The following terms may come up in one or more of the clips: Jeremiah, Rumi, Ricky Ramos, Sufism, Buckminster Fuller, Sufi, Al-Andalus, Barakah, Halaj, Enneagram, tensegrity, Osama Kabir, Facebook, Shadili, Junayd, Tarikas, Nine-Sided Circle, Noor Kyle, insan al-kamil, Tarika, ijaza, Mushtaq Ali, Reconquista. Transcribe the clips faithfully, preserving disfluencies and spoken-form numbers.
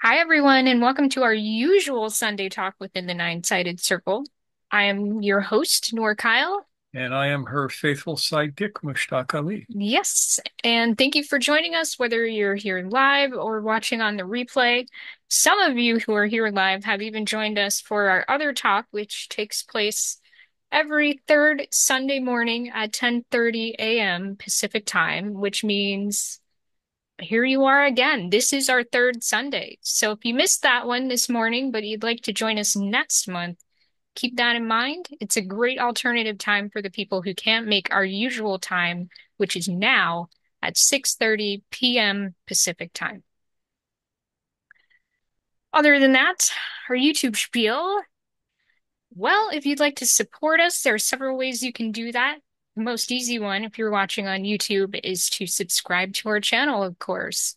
Hi, everyone, and welcome to our usual Sunday talk within the Nine-Sided Circle. I am your host, Noor Kyle. And I am her faithful sidekick, Mushtaq Ali. Yes, and thank you for joining us, whether you're here live or watching on the replay. Some of you who are here live have even joined us for our other talk, which takes place every third Sunday morning at ten thirty a m Pacific time, which means... here you are again. This is our third Sunday. So if you missed that one this morning, but you'd like to join us next month, keep that in mind. It's a great alternative time for the people who can't make our usual time, which is now at six thirty p m Pacific time. Other than that, our YouTube spiel. Well, if you'd like to support us, there are several ways you can do that. The most easy one, if you're watching on YouTube, is to subscribe to our channel, of course.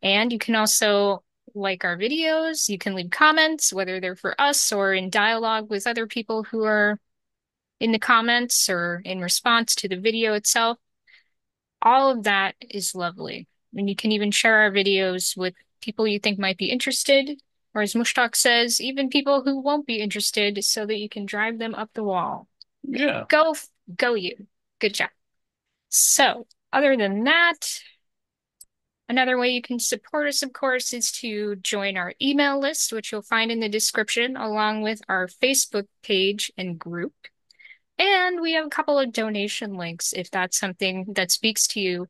And you can also like our videos. You can leave comments, whether they're for us or in dialogue with other people who are in the comments or in response to the video itself. All of that is lovely. And you can even share our videos with people you think might be interested, or as Mushtaq says, even people who won't be interested, so that you can drive them up the wall. Yeah. Go, go you. Good job. So other than that, another way you can support us, of course, is to join our email list, which you'll find in the description, along with our Facebook page and group. And we have a couple of donation links if that's something that speaks to you,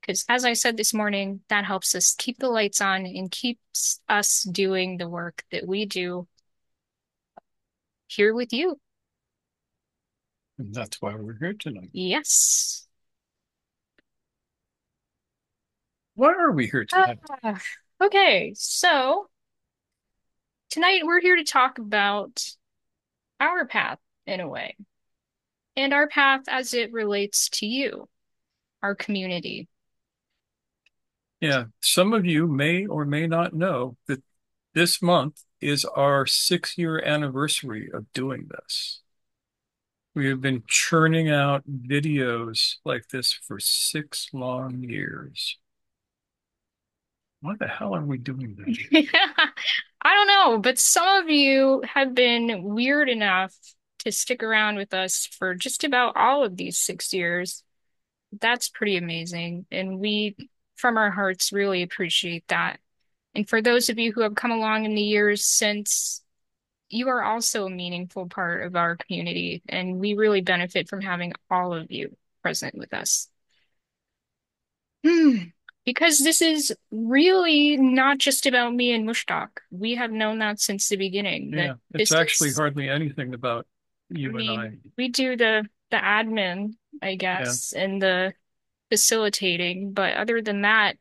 because as I said this morning, that helps us keep the lights on and keeps us doing the work that we do here with you. And that's why we're here tonight. Yes. Why are we here tonight? Uh, okay, so tonight we're here to talk about our path, in a way, and our path as it relates to you, our community. Yeah, some of you may or may not know that this month is our six-year anniversary of doing this. We have been churning out videos like this for six long years. Why the hell are we doing this? Yeah, I don't know, but some of you have been weird enough to stick around with us for just about all of these six years. That's pretty amazing. And we, from our hearts, really appreciate that. And for those of you who have come along in the years since, you are also a meaningful part of our community, and we really benefit from having all of you present with us. Hmm. Because this is really not just about me and Mushtaq. We have known that since the beginning. Yeah, it's actually is, hardly anything about you I mean, and I. We do the, the admin, I guess, yeah. And the facilitating, but other than that,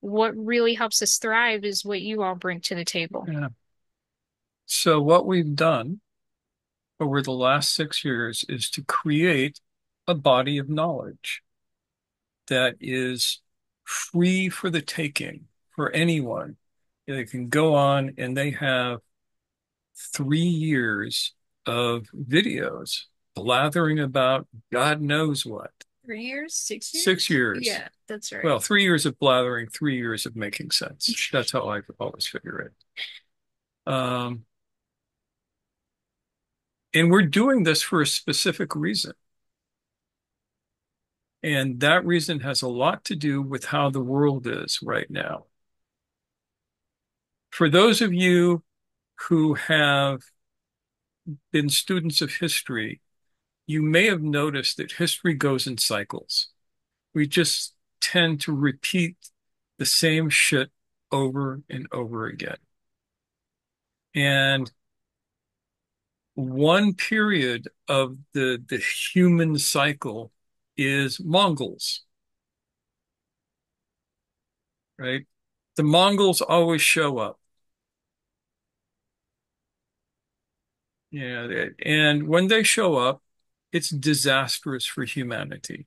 what really helps us thrive is what you all bring to the table. Yeah. So what we've done over the last six years is to create a body of knowledge that is free for the taking for anyone. They can go on and they have three years of videos blathering about God knows what. Three years? Six years? Six years. Yeah, that's right. Well, three years of blathering, three years of making sense. That's how I always figure it. Um. And we're doing this for a specific reason. And that reason has a lot to do with how the world is right now. For those of you who have been students of history, you may have noticed that history goes in cycles. We just tend to repeat the same shit over and over again. And one period of the, the human cycle is Mongols, right? The Mongols always show up. Yeah, and when they show up, it's disastrous for humanity.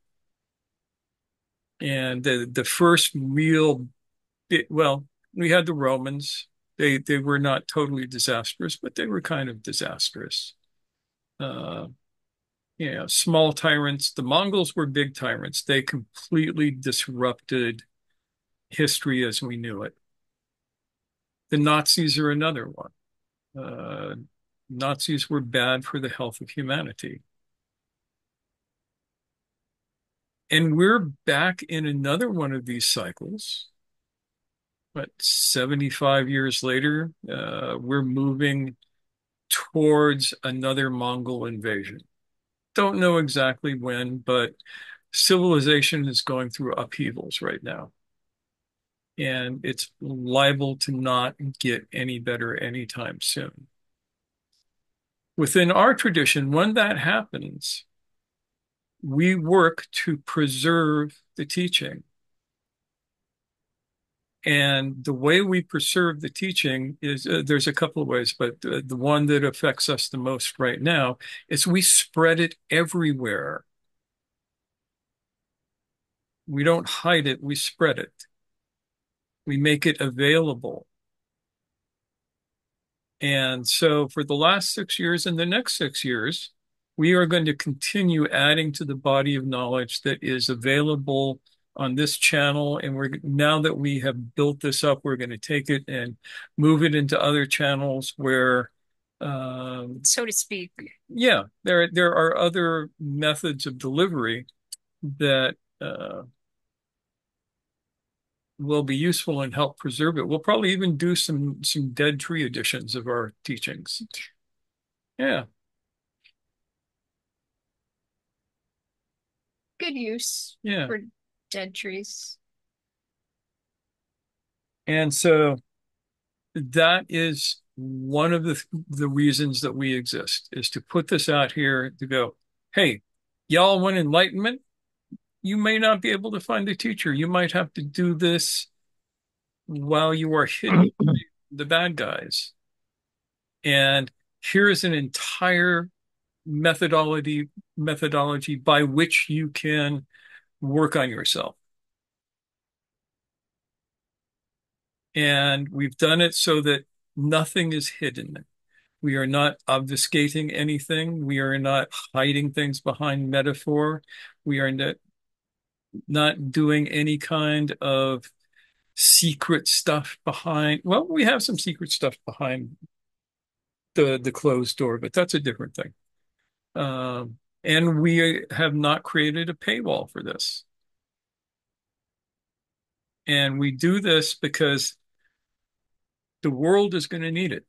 And the, the first real, it, well, we had the Romans. They, they were not totally disastrous, but they were kind of disastrous. Uh, you know, small tyrants. The Mongols were big tyrants. They completely disrupted history as we knew it. The Nazis are another one. Uh, Nazis were bad for the health of humanity. And we're back in another one of these cycles. But seventy-five years later, uh, we're moving towards another Mongol invasion. Don't know exactly when, but civilization is going through upheavals right now. And it's liable to not get any better anytime soon. Within our tradition, when that happens, we work to preserve the teaching. And the way we preserve the teaching is, uh, there's a couple of ways, but the, the one that affects us the most right now is we spread it everywhere. We don't hide it, we spread it. We make it available. And so for the last six years and the next six years, we are going to continue adding to the body of knowledge that is available on this channel. And we're, now that we have built this up, we're going to take it and move it into other channels where, um, so to speak. Yeah, there, there are other methods of delivery that uh, will be useful and help preserve it. We'll probably even do some, some dead tree editions of our teachings. Yeah. Good use, yeah, for dead trees. And so that is one of the the reasons that we exist, is to put this out here to go, hey, y'all want enlightenment? You may not be able to find a teacher. You might have to do this while you are hidden by the bad guys. And here is an entire methodology methodology by which you can work on yourself. And we've done it so that nothing is hidden. We are not obfuscating anything. We are not hiding things behind metaphor. We are not, not doing any kind of secret stuff behind. Well, we have some secret stuff behind the, the closed door, but that's a different thing. Um, and we have not created a paywall for this. And we do this because the world is going to need it.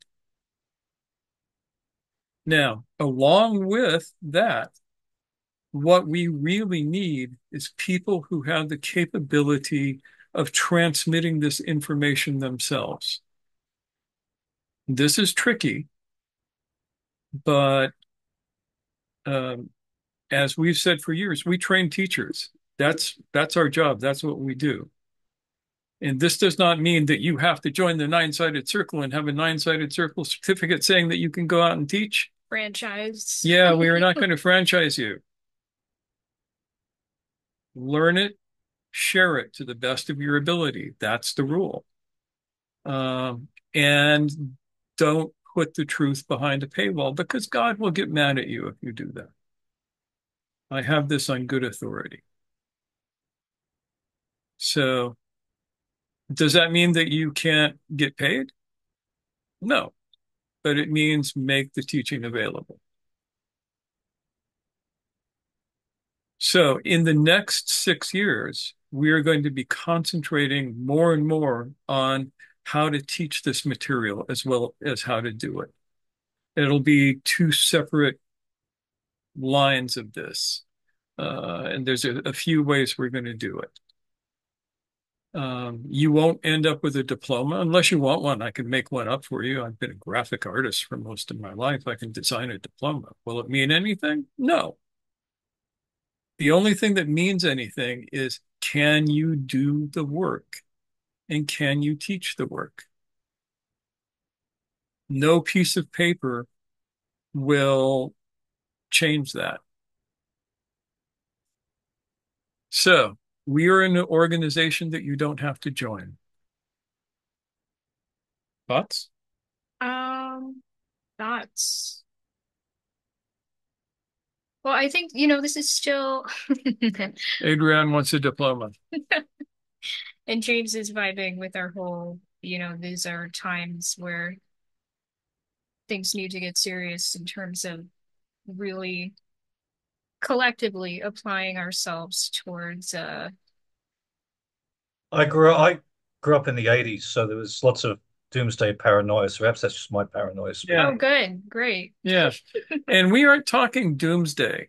Now, along with that, what we really need is people who have the capability of transmitting this information themselves. This is tricky, but Um, as we've said for years, we train teachers. That's, that's our job. That's what we do. And this does not mean that you have to join the Nine-Sided Circle and have a Nine-Sided Circle certificate saying that you can go out and teach. Franchise. Yeah, we are not going to franchise you. Learn it, share it to the best of your ability. That's the rule. Um, and don't put the truth behind a paywall, because God will get mad at you if you do that. I have this on good authority. So does that mean that you can't get paid? No, but it means make the teaching available. So in the next six years, we are going to be concentrating more and more on how to teach this material as well as how to do it. It'll be two separate lines of this. Uh, and there's a, a few ways we're going to do it. Um, you won't end up with a diploma unless you want one. I can make one up for you. I've been a graphic artist for most of my life. I can design a diploma. Will it mean anything? No. The only thing that means anything is, can you do the work? And can you teach the work? No piece of paper will change that. So we are an organization that you don't have to join. Thoughts? Um, thoughts. Well, I think, you know, this is still... Adrian wants a diploma. And James is vibing with our whole, you know, these are times where things need to get serious in terms of really collectively applying ourselves towards... Uh... I grew up, I grew up in the eighties, so there was lots of doomsday paranoia, so perhaps that's just my paranoia. Yeah. Oh, good. Great. Yeah. And we aren't talking doomsday.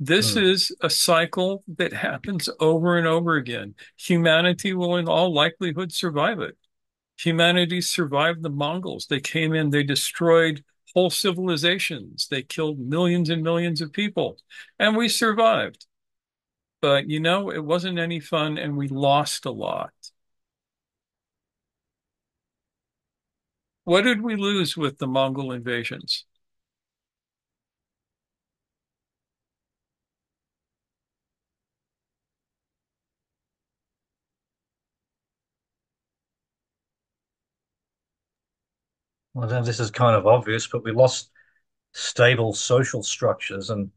This mm. is a cycle that happens over and over again. Humanity will in all likelihood survive it. Humanity survived the Mongols. They came in, they destroyed whole civilizations. They killed millions and millions of people, and we survived. But, you know, it wasn't any fun, and we lost a lot. What did we lose with the Mongol invasions? I don't know if this is kind of obvious, but we lost stable social structures, and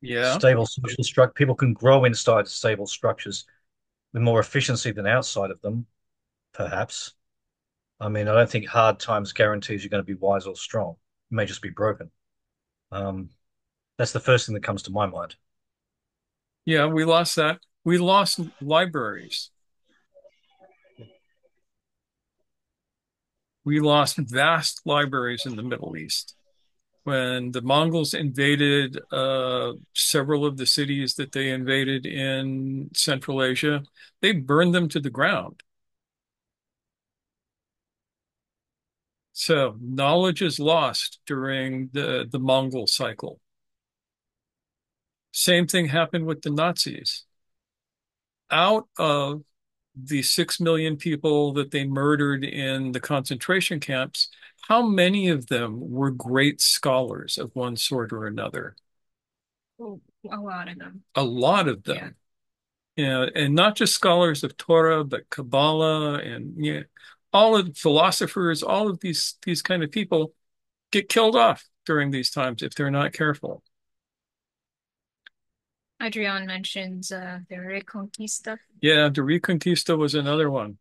yeah, stable social structure. People can grow inside stable structures with more efficiency than outside of them, perhaps. I mean, I don't think hard times guarantees you're going to be wise or strong. You may just be broken. Um, that's the first thing that comes to my mind. Yeah, we lost that. We lost libraries. We lost vast libraries in the Middle East. When the Mongols invaded uh, several of the cities that they invaded in Central Asia, they burned them to the ground. So knowledge is lost during the, the Mongol cycle. Same thing happened with the Nazis. Out of the six million people that they murdered in the concentration camps, how many of them were great scholars of one sort or another? Well, a lot of them. A lot of them. Yeah. You know, and not just scholars of Torah, but Kabbalah and you know, all of the philosophers, all of these, these kind of people get killed off during these times if they're not careful. Adrian mentions uh, the Reconquista. Yeah, the Reconquista was another one.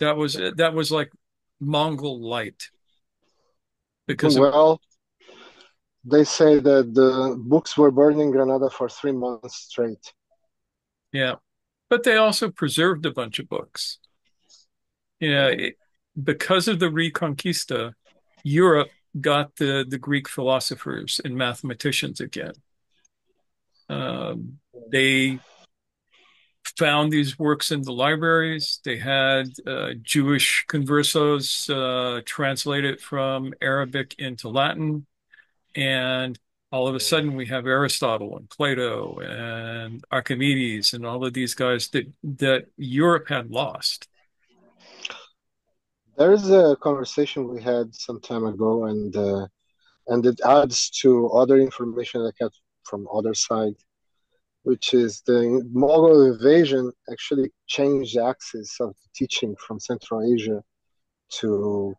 That was that was like Mongol light. Because well, of... they say that the books were burned in Granada for three months straight. Yeah, but they also preserved a bunch of books. Yeah, it, because of the Reconquista, Europe got the, the Greek philosophers and mathematicians again. Um, they found these works in the libraries. They had uh, Jewish conversos uh, translate it from Arabic into Latin. And all of a sudden we have Aristotle and Plato and Archimedes and all of these guys that, that Europe had lost. There is a conversation we had some time ago, and uh, and it adds to other information I got from other side, which is the Mongol invasion actually changed the axis of the teaching from Central Asia to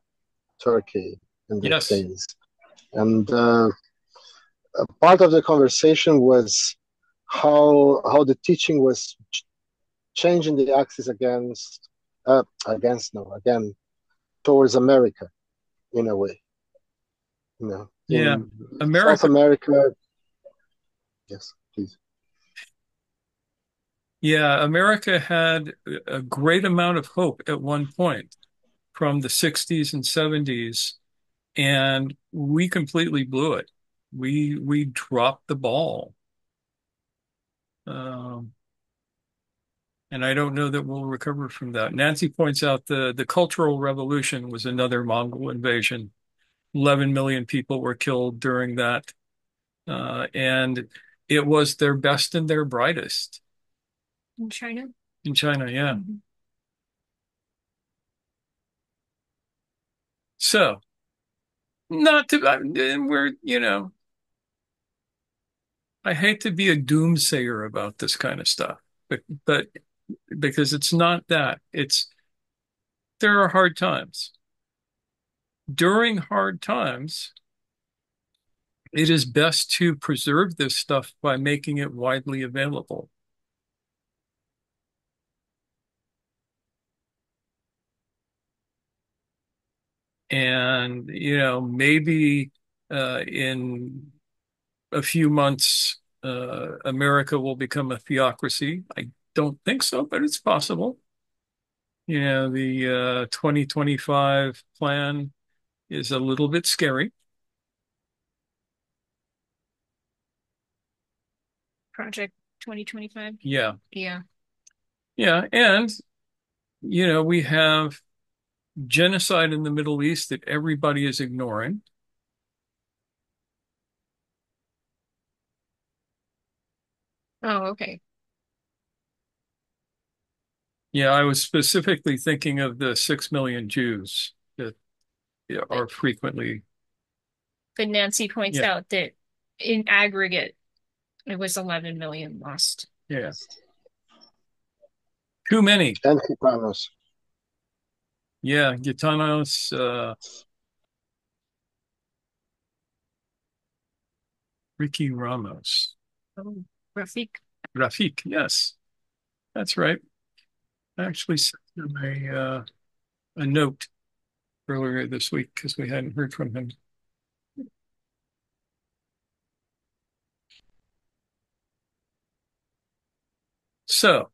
Turkey in these yes. days. And uh, a part of the conversation was how how the teaching was ch changing the axis against uh, against no again. towards America, in a way, you know. Yeah, America. South America. Yes, please. Yeah, America had a great amount of hope at one point, from the sixties and seventies, and we completely blew it. We we dropped the ball, um, and I don't know that we'll recover from that. Nancy points out the, the Cultural Revolution was another Mongol invasion. eleven million people were killed during that. Uh, and it was their best and their brightest. In China? In China, yeah. Mm-hmm. So, not to, I, we're, you know, I hate to be a doomsayer about this kind of stuff, but, but because it's not that. It's there are hard times. During hard times, it is best to preserve this stuff by making it widely available. And, you know, maybe uh, in a few months, uh, America will become a theocracy. I don't think so, but it's possible. You know, the uh, twenty twenty-five plan is a little bit scary. Project twenty twenty-five? Yeah. Yeah. Yeah. And, you know, we have genocide in the Middle East that everybody is ignoring. Oh, okay. Yeah, I was specifically thinking of the six million Jews that are frequently. But Nancy points yeah. out that in aggregate, it was eleven million lost. Yeah. Too many. And Gitanos. Yeah, Gitanos. Uh, Ricky Ramos. Oh, Rafik. Rafik, yes. That's right. I actually sent him a, uh, a note earlier this week because we hadn't heard from him. So,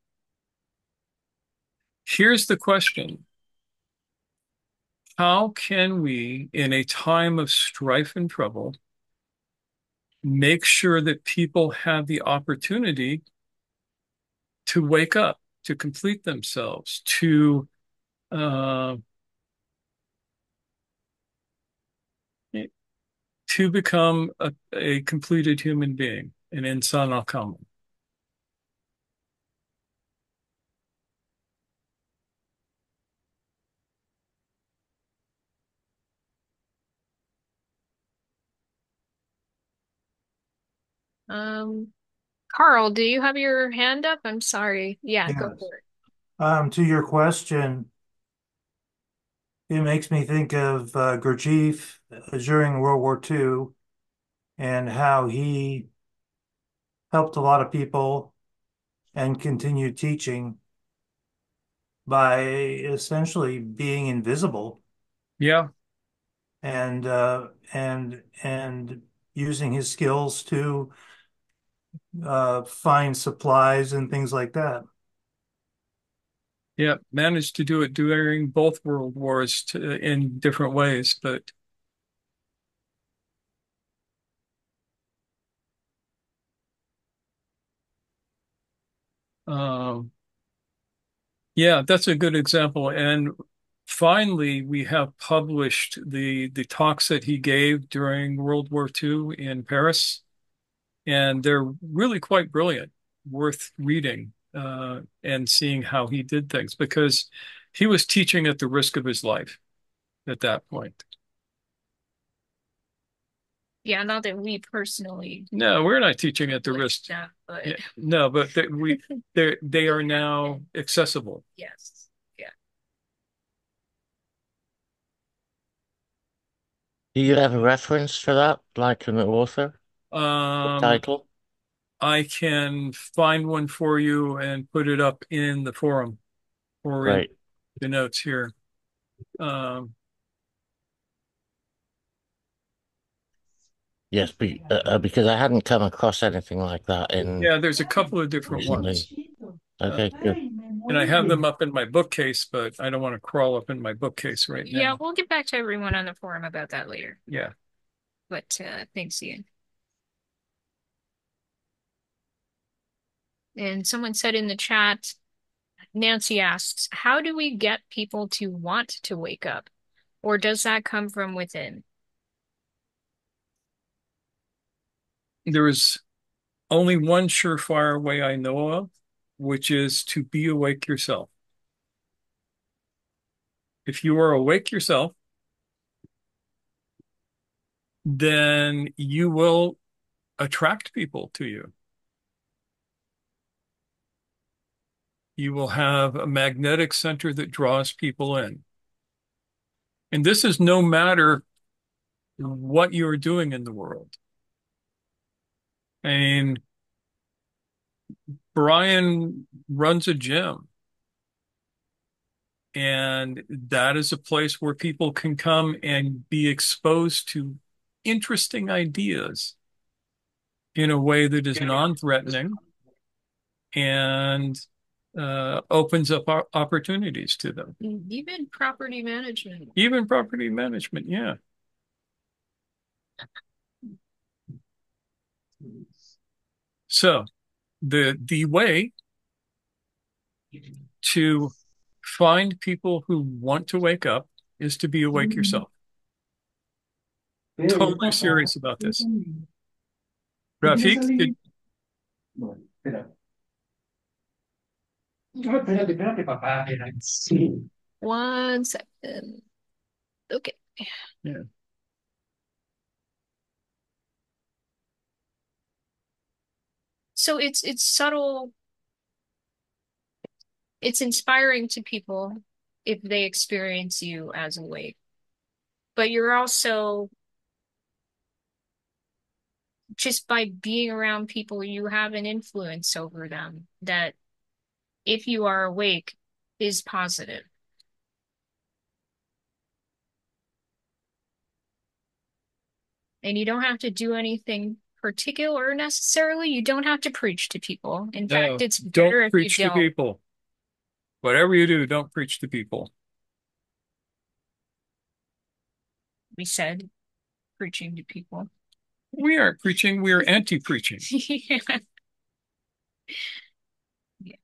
here's the question. How can we, in a time of strife and trouble, make sure that people have the opportunity to wake up, to complete themselves, to uh, to become a, a completed human being, an insan al-kamil? Um, Carl, do you have your hand up? I'm sorry. Yeah, yes. Go for it. Um, to your question, it makes me think of uh, Gurdjieff during World War Two and how he helped a lot of people and continued teaching by essentially being invisible. Yeah. And, uh, and, and using his skills to Uh, find supplies and things like that. Yeah, managed to do it during both world wars to, in different ways, but um, yeah, that's a good example. And finally, we have published the the talks that he gave during World War Two in Paris. And they're really quite brilliant, worth reading uh, and seeing how he did things, because he was teaching at the risk of his life at that point. Yeah, not that we personally. No, we're not teaching at the risk. That, but... Yeah, no, but they, we they they are now accessible. Yes. Yeah. Do you have a reference for that, like an author? Um, title? I can find one for you and put it up in the forum or right. in the notes here. Um, yes, but, uh, because I hadn't come across anything like that in. Yeah, there's a couple of different recently. ones. Okay, uh, good. And I have them up in my bookcase, but I don't want to crawl up in my bookcase right now. Yeah, we'll get back to everyone on the forum about that later. Yeah. But uh, thanks, Ian. And someone said in the chat, Nancy asks, how do we get people to want to wake up? Or does that come from within? There is only one surefire way I know of, which is to be awake yourself. If you are awake yourself, then you will attract people to you. You will have a magnetic center that draws people in. And this is no matter what you're doing in the world. And Brian runs a gym. And that is a place where people can come and be exposed to interesting ideas in a way that is non-threatening and uh, opens up opportunities to them. Even property management. Even property management, yeah. So the the way to find people who want to wake up is to be awake mm-hmm. yourself. Totally serious about this. Rafiq, did... One second. Okay. Yeah. So it's it's subtle. It's inspiring to people if they experience you as awake. But you're also, just by being around people, you have an influence over them that, if you are awake, is positive. And you don't have to do anything particular necessarily. You don't have to preach to people. In no, fact, it's better if you don't. Don't preach to people. Whatever you do, don't preach to people. We said preaching to people. We aren't preaching. We are anti-preaching. Yeah. Yeah.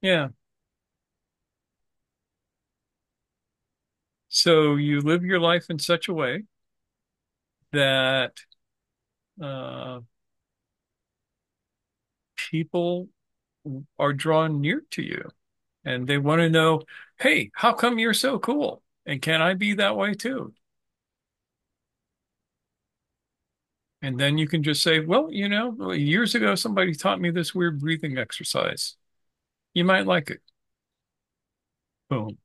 Yeah. So you live your life in such a way that uh, people are drawn near to you. And they want to know, hey, how come you're so cool? And can I be that way too? And then you can just say, well, you know, years ago, somebody taught me this weird breathing exercise. You might like it. Boom.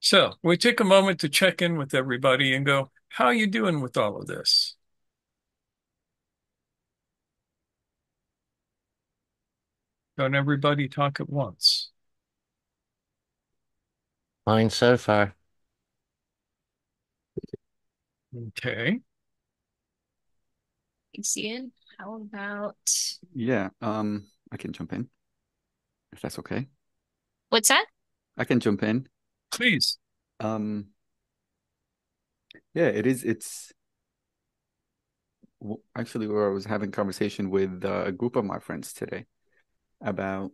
So we take a moment to check in with everybody and go, how are you doing with all of this? Don't everybody talk at once. Fine so far. Okay. Thanks, Ian. How about... Yeah, um, I can jump in, if that's okay. What's that? I can jump in. Please. Um, yeah, it is. It's actually where I was having a conversation with a group of my friends today about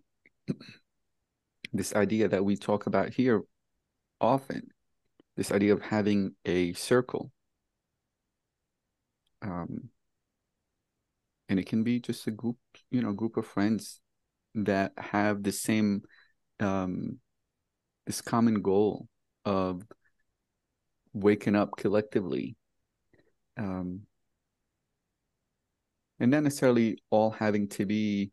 this idea that we talk about here often, this idea of having a circle. Um, and it can be just a group, you know, group of friends that have the same, um, this common goal of waking up collectively. Um, and not necessarily all having to be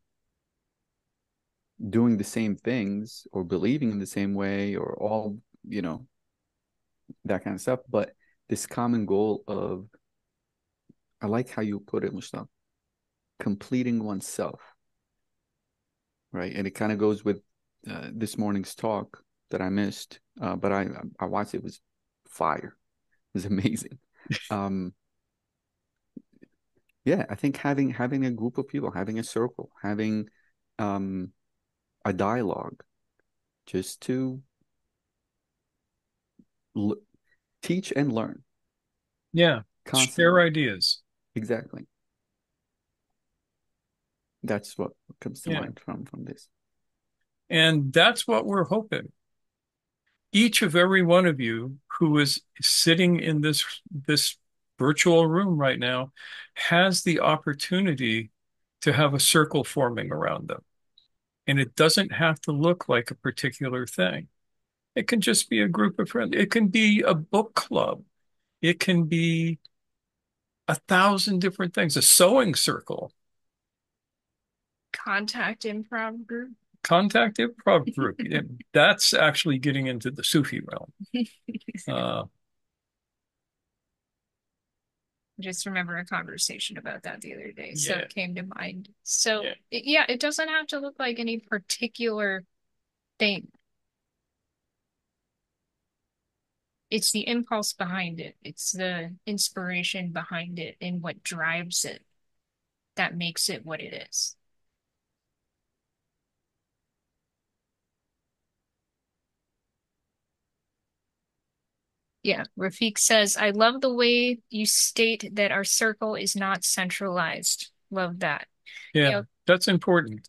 doing the same things or believing in the same way or all, you know, that kind of stuff. But this common goal of, I like how you put it, Mushtaq, completing oneself, right? And it kind of goes with uh, this morning's talk that I missed, uh, but I, I watched it. It was fire. It was amazing. um, yeah, I think having, having a group of people, having a circle, having um, a dialogue just to l teach and learn. Yeah. Constantly. Share ideas. Exactly. That's what comes to yeah. mind from, from this. And that's what we're hoping. Each of every one of you who is sitting in this, this virtual room right now has the opportunity to have a circle forming around them. And it doesn't have to look like a particular thing. It can just be a group of friends. It can be a book club. It can be a thousand different things, a sewing circle. Contact improv group. contact improv group. That's actually getting into the Sufi realm. Uh, I just remember a conversation about that the other day, so yeah. It came to mind. So yeah. It, yeah, it doesn't have to look like any particular thing. It's the impulse behind it. It's the inspiration behind it and what drives it that makes it what it is. Yeah, Rafiq says, I love the way you state that our circle is not centralized. Love that. Yeah, you know, that's important.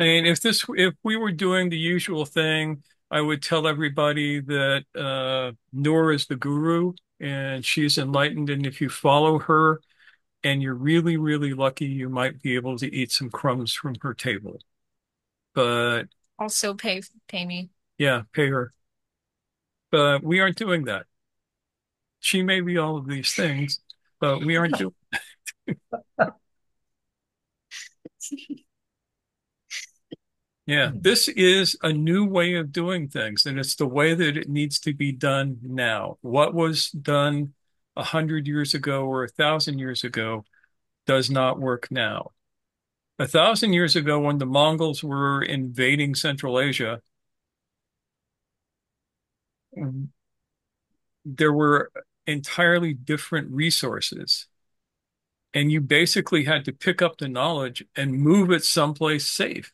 I mean, if this, if we were doing the usual thing, I would tell everybody that uh, Noor is the guru and she's enlightened. And if you follow her and you're really, really lucky, you might be able to eat some crumbs from her table. But also pay, pay me. Yeah, pay her. But we aren't doing that. She may be all of these things, but we aren't doing that. Yeah, this is a new way of doing things, and it's the way that it needs to be done now. What was done a hundred years ago or a thousand years ago does not work now. A thousand years ago, when the Mongols were invading Central Asia, there were entirely different resources, and you basically had to pick up the knowledge and move it someplace safe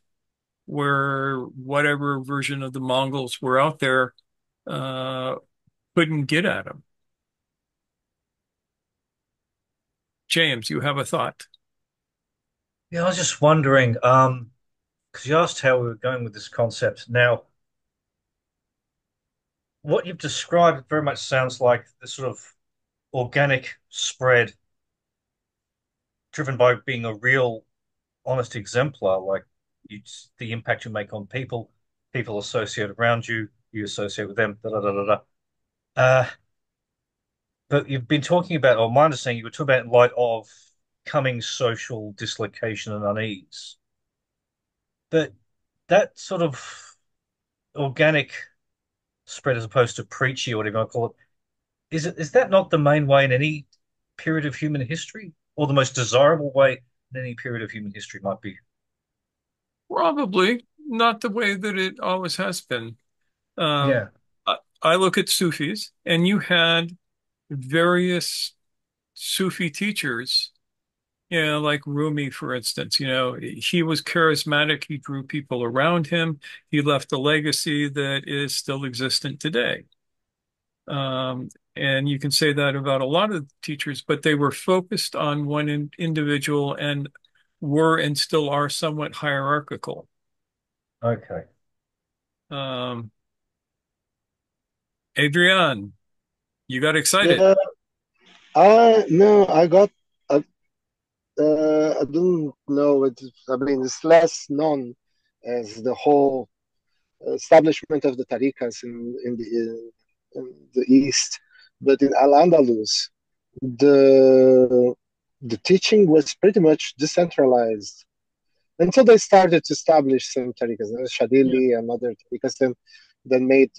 where whatever version of the Mongols were out there uh, couldn't get at them. James, you have a thought? Yeah, I was just wondering, because um, you asked how we were going with this concept. Now, what you've described very much sounds like the sort of organic spread driven by being a real, honest exemplar, like you, the impact you make on people, people associate around you, you associate with them, da da da da da. Uh, but you've been talking about, or my understanding, you were talking about in light of coming social dislocation and unease. But that sort of organic spread as opposed to preachy or whatever I call it, is it is that not the main way in any period of human history, or the most desirable way in any period of human history might be? Probably not the way that it always has been. Um, yeah, I, I look at Sufis, and you had various Sufi teachers, you know, like Rumi, for instance. You know, he was charismatic. He drew people around him. He left a legacy that is still existent today. Um, and you can say that about a lot of teachers, but they were focused on one in individual and were and still are somewhat hierarchical. Okay. Um, Adrian, you got excited. Yeah. Uh, no, I got Uh, I don't know. It, I mean, it's less known as the whole establishment of the Tarikas in, in, the, in the East, but in Al-Andalus, the the teaching was pretty much decentralized until they started to establish some Tarikas, Shadili and other Tarikas, then then made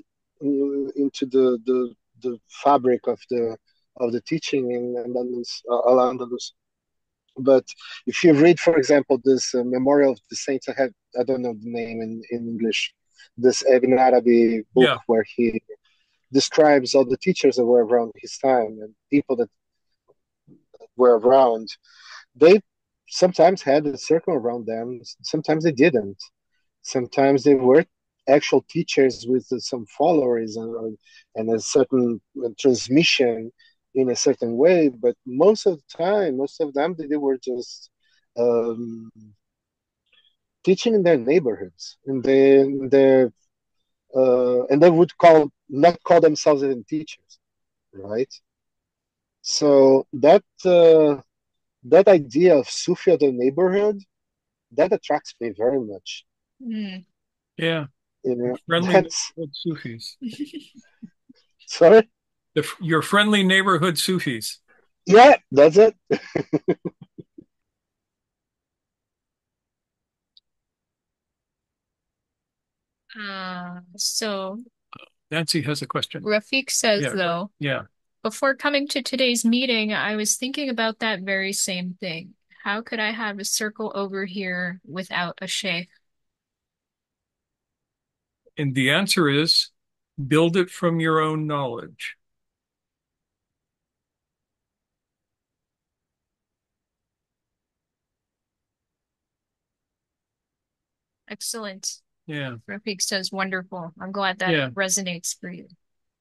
into the the, the fabric of the of the teaching in Al-Andalus. But if you read, for example, this uh, Memorial of the Saints, I have, I don't know the name in, in English, this Ibn Arabi book, yeah, where he describes all the teachers that were around his time and people that were around, they sometimes had a circle around them. Sometimes they didn't. Sometimes they were actual teachers with uh, some followers and, and a certain transmission in a certain way, but most of the time, most of them, they were just um, teaching in their neighborhoods, and they, in their, uh, and they would call not call themselves even teachers, right? So that uh, that idea of Sufi of the neighborhood, that attracts me very much. Mm. Yeah, you know, friendly Sufis. Sorry. The, your friendly neighborhood Sufis. Yeah, that's it. Uh, so Nancy has a question. Rafiq says, yeah. though, yeah. before coming to today's meeting, I was thinking about that very same thing. How could I have a circle over here without a sheikh? And the answer is, build it from your own knowledge. Excellent. Yeah. Rafiq says, wonderful. I'm glad that yeah. resonates for you.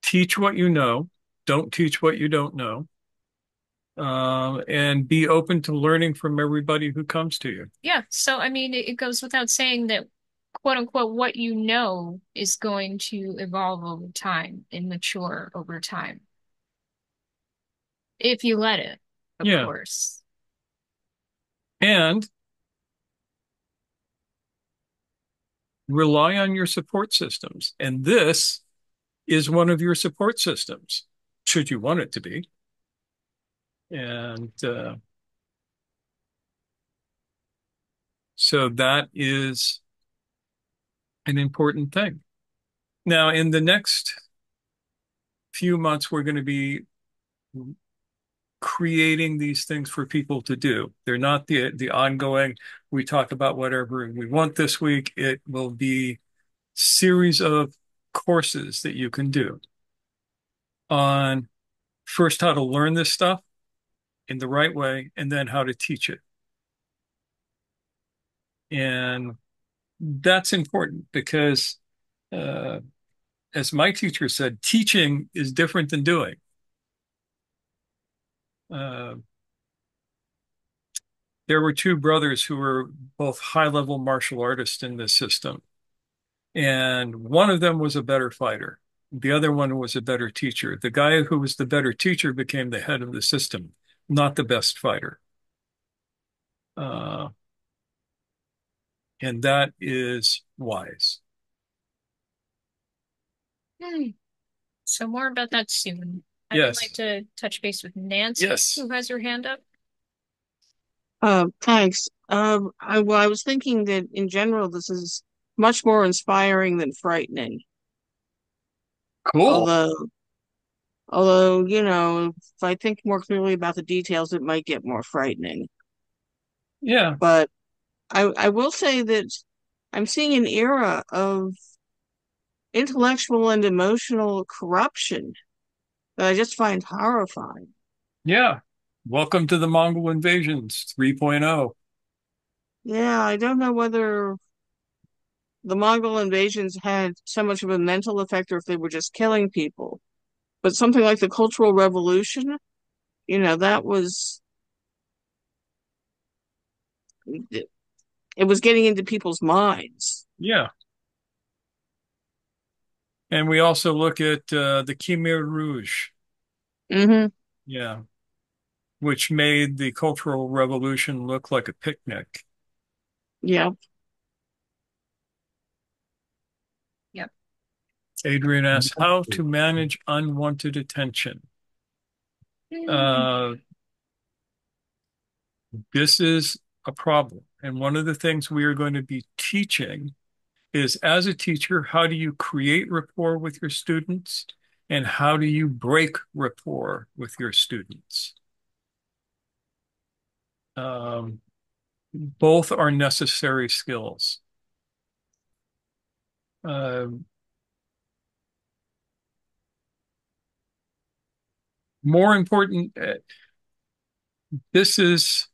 Teach what you know. Don't teach what you don't know. Uh, and be open to learning from everybody who comes to you. Yeah. So, I mean, it goes without saying that, quote unquote, what you know is going to evolve over time and mature over time. If you let it, of yeah. course. And rely on your support systems. And this is one of your support systems, should you want it to be. And uh, so that is an important thing. Now, in the next few months, we're going to be creating these things for people to do. They're not the the ongoing, we talk about whatever we want this week. It will be series of courses that you can do on first how to learn this stuff in the right way, and then how to teach it. And that's important because, uh, as my teacher said, teaching is different than doing. Uh, there were two brothers who were both high-level martial artists in this system. And one of them was a better fighter. The other one was a better teacher. The guy who was the better teacher became the head of the system, not the best fighter. Uh, and that is wise. Hmm. So more about that soon. I yes. would like to touch base with Nancy, yes. who has her hand up. Uh, thanks. Um, I, well, I was thinking that in general, this is much more inspiring than frightening. Cool. Although, although, you know, if I think more clearly about the details, it might get more frightening. Yeah. But I, I will say that I'm seeing an era of intellectual and emotional corruption that I just find horrifying. Yeah. Welcome to the Mongol invasions three point oh. Yeah, I don't know whether the Mongol invasions had so much of a mental effect or if they were just killing people. But something like the Cultural Revolution, you know, that was... it was getting into people's minds. Yeah. And we also look at uh, the Khmer Rouge. Mm-hmm. Yeah. Which made the Cultural Revolution look like a picnic. Yeah. Yep. Adrian asks, how to manage unwanted attention? Mm. Uh, this is a problem. And one of the things we are going to be teaching is, as a teacher, how do you create rapport with your students, and how do you break rapport with your students? Um, both are necessary skills. Um, more important, uh, this is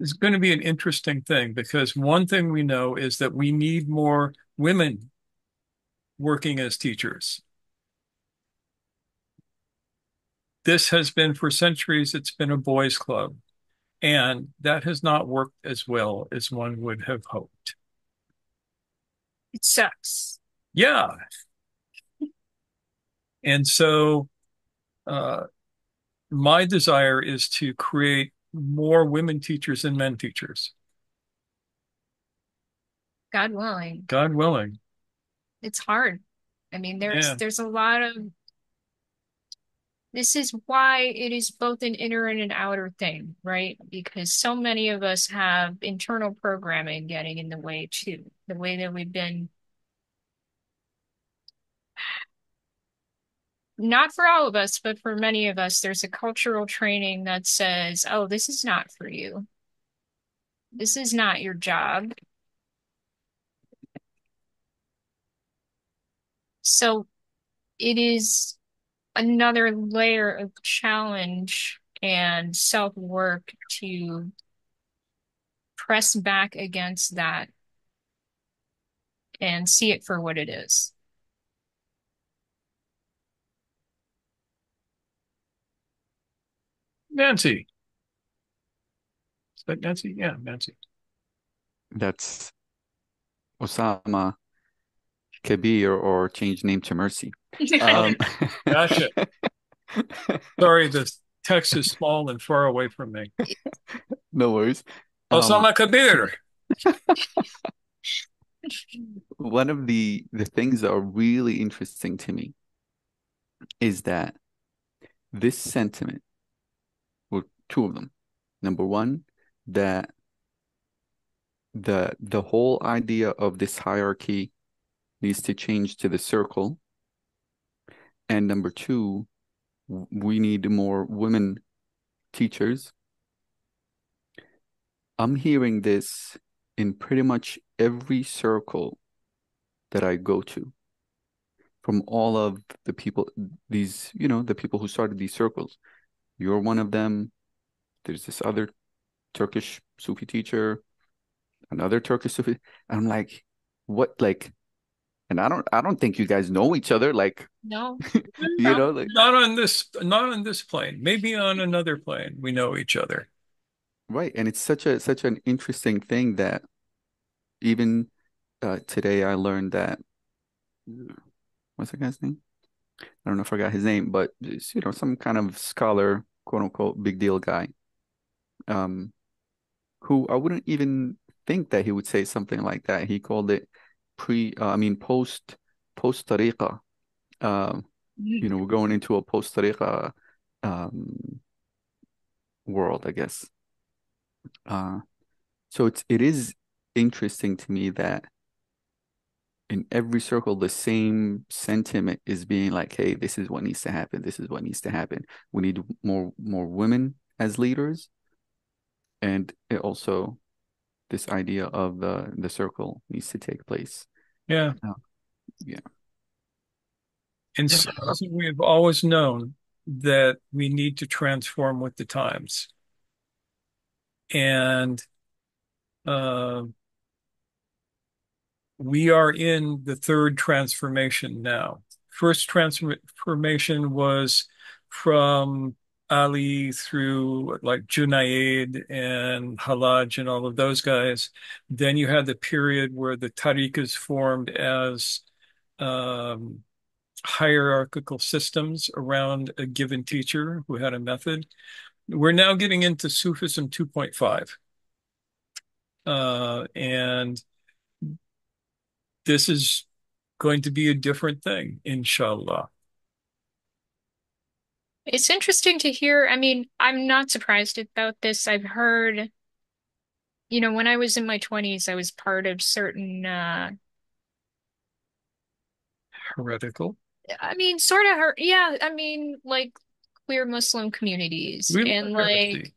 It's going to be an interesting thing, because one thing we know is that we need more women working as teachers. This has been, for centuries, it's been a boys' club, and that has not worked as well as one would have hoped. It sucks. Yeah. And so uh, my desire is to create more women teachers than men teachers. God willing. God willing. It's hard. I mean, there's yeah. there's a lot of This is why it is both an inner and an outer thing, right? Because so many of us have internal programming getting in the way too. The way that we've been, not for all of us, but for many of us, there's a cultural training that says, oh, this is not for you. This is not your job. So it is another layer of challenge and self-work to press back against that and see it for what it is. Nancy. Is that Nancy? Yeah, Nancy. That's Osama Kabir, or change name to Mercy. Um, gotcha. Sorry, this text is small and far away from me. No worries. Osama um, Kabir. One of the, the things that are really interesting to me is that this sentiment, well, two of them. Number one, that the the whole idea of this hierarchy needs to change to the circle. And number two, we need more women teachers. I'm hearing this in pretty much every circle that I go to, from all of the people, these, you know, the people who started these circles. You're one of them. There's this other Turkish Sufi teacher, another Turkish Sufi. And I'm like, what, like, and I don't, I don't think you guys know each other. Like, no, you not, know, like, not on this, not on this plane. Maybe on another plane, we know each other, right? And it's such a such an interesting thing that even uh, today I learned that what's the guy's name? I don't know, I forgot his name, but it's, you know, some kind of scholar, quote unquote, big deal guy, um, who I wouldn't even think that he would say something like that. He called it pre uh, I mean post post Tariqa, uh, you know, we're going into a post Tariqa um, world, I guess. Uh, so it's it is interesting to me that in every circle the same sentiment is being like, hey, this is what needs to happen, this is what needs to happen. We need more more women as leaders, and it also this idea of the the circle needs to take place. Yeah. Uh, yeah. And so we've always known that we need to transform with the times. And uh, we are in the third transformation now. First transformation was from Ali through like Junayd and Halaj and all of those guys. Then you had the period where the Tarikas formed as um, hierarchical systems around a given teacher who had a method. We're now getting into Sufism two point five. Uh, and this is going to be a different thing, inshallah. It's interesting to hear. I mean, I'm not surprised about this. I've heard, you know, when I was in my twenties, I was part of certain... Uh, heretical? I mean, sort of, her yeah, I mean, like queer Muslim communities we and like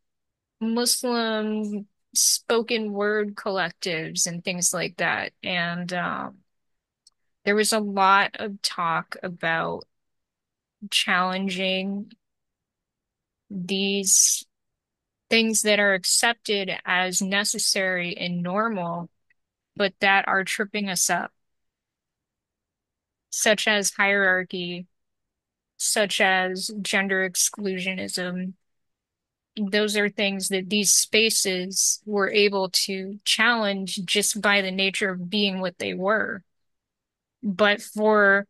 Muslim spoken word collectives and things like that. And um, there was a lot of talk about challenging these things that are accepted as necessary and normal, but that are tripping us up, such as hierarchy, such as gender exclusionism. Those are things that these spaces were able to challenge just by the nature of being what they were. But for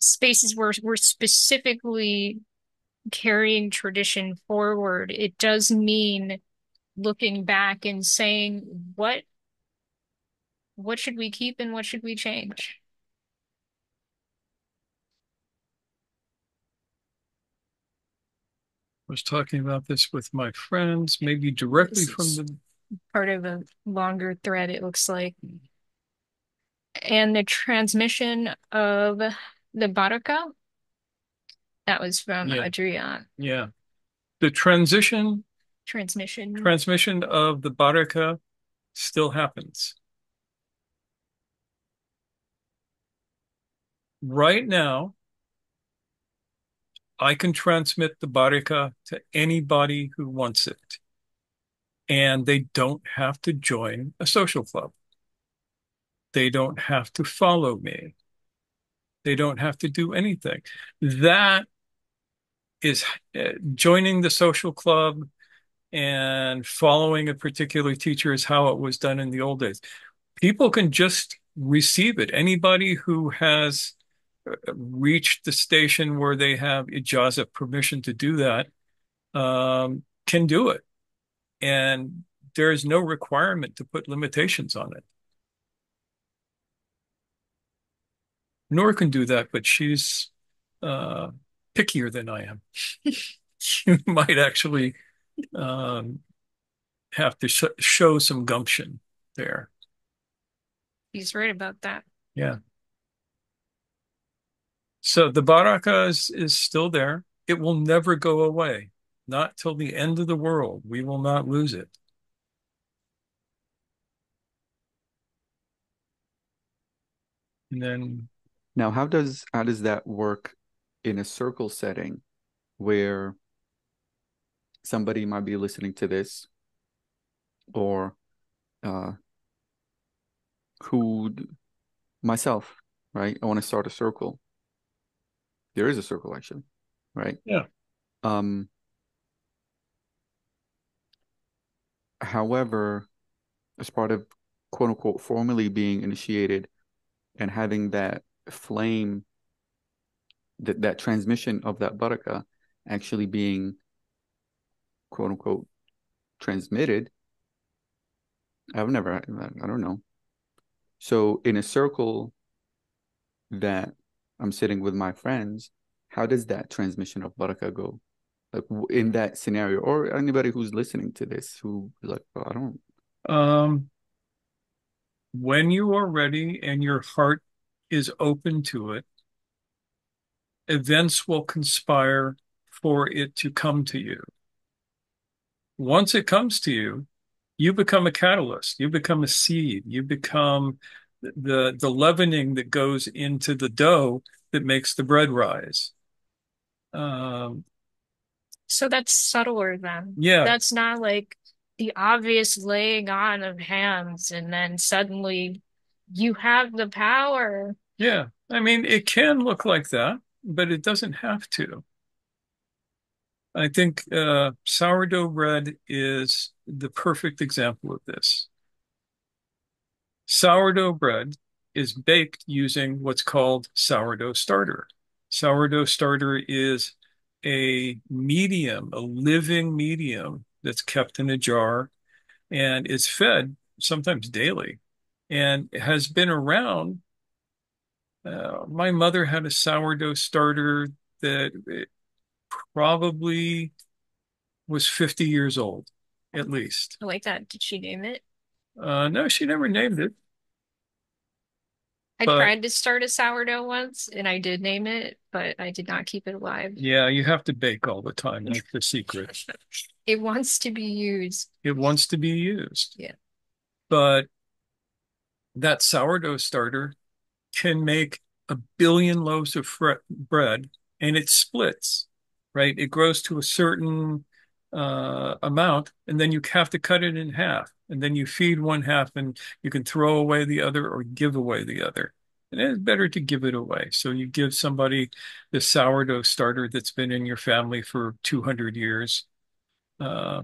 spaces where we're specifically carrying tradition forward, it does mean looking back and saying, what what should we keep and what should we change? was talking about this with my friends, maybe directly from the... part of a longer thread, it looks like. And the transmission of the Barakah, that was from yeah. Adrian. Yeah. The transition... Transmission. Transmission of the Barakah still happens. Right now, I can transmit the Barakah to anybody who wants it. And they don't have to join a social club. They don't have to follow me. They don't have to do anything. That is uh, joining the social club and following a particular teacher is how it was done in the old days. People can just receive it. Anybody who has reached the station where they have ijaza, permission to do that, um, can do it. And there is no requirement to put limitations on it. Noor can do that, but she's uh, pickier than I am. She might actually um, have to sh show some gumption there. He's right about that. Yeah. So the Barakah is, is still there. It will never go away. Not till the end of the world. We will not lose it. And then... Now, how does, how does that work in a circle setting where somebody might be listening to this, or uh, who, myself, right? I want to start a circle. There is a circle, actually, right? Yeah. Um. However, as part of, quote unquote, formally being initiated and having that flame, that that transmission of that Barakah actually being, quote unquote, transmitted, I've never, I don't know. So in a circle that I'm sitting with my friends, how does that transmission of Barakah go? Like in that scenario, or anybody who's listening to this who like, oh, I don't. Um, when you are ready and your heart is open to it, events will conspire for it to come to you. Once it comes to you, you become a catalyst, you become a seed, you become the, the leavening that goes into the dough that makes the bread rise. Um, so that's subtler then. Yeah. That's not like the obvious laying on of hands and then suddenly you have the power. Yeah. I mean, it can look like that, but it doesn't have to. I think uh, sourdough bread is the perfect example of this. Sourdough bread is baked using what's called sourdough starter. Sourdough starter is a medium, a living medium that's kept in a jar, and it's fed sometimes daily, and it has been around. Uh, my mother had a sourdough starter that it probably was fifty years old, at least. I like that. Did she name it? Uh, no, she never named it. I but, tried to start a sourdough once, and I did name it, but I did not keep it alive. Yeah, you have to bake all the time. That's the secret. It wants to be used. It wants to be used. Yeah. But that sourdough starter can make a billion loaves of bread, and it splits, right? It grows to a certain uh, amount, and then you have to cut it in half. And then you feed one half and you can throw away the other or give away the other. And it's better to give it away. So you give somebody the sourdough starter that's been in your family for two hundred years. Uh,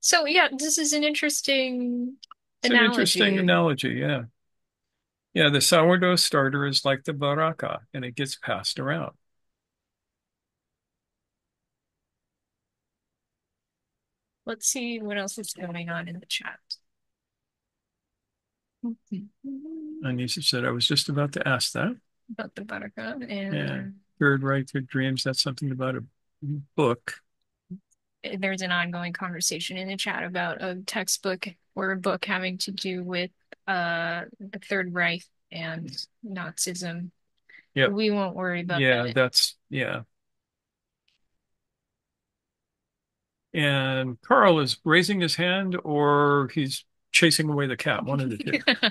so, yeah, this is an interesting it's analogy. An interesting analogy, yeah. Yeah, the sourdough starter is like the Barakah, and it gets passed around. Let's see what else is going on in the chat. Anissa said, I was just about to ask that. About the Barakah and... Yeah. Bird Write Your Dreams. That's something about a book. there's an ongoing conversation in the chat about a textbook or a book having to do with uh, the Third Reich and Nazism. Yeah, we won't worry about yeah, that. Yeah, that's, yeah. And Carl is raising his hand, or he's chasing away the cat, one of the two.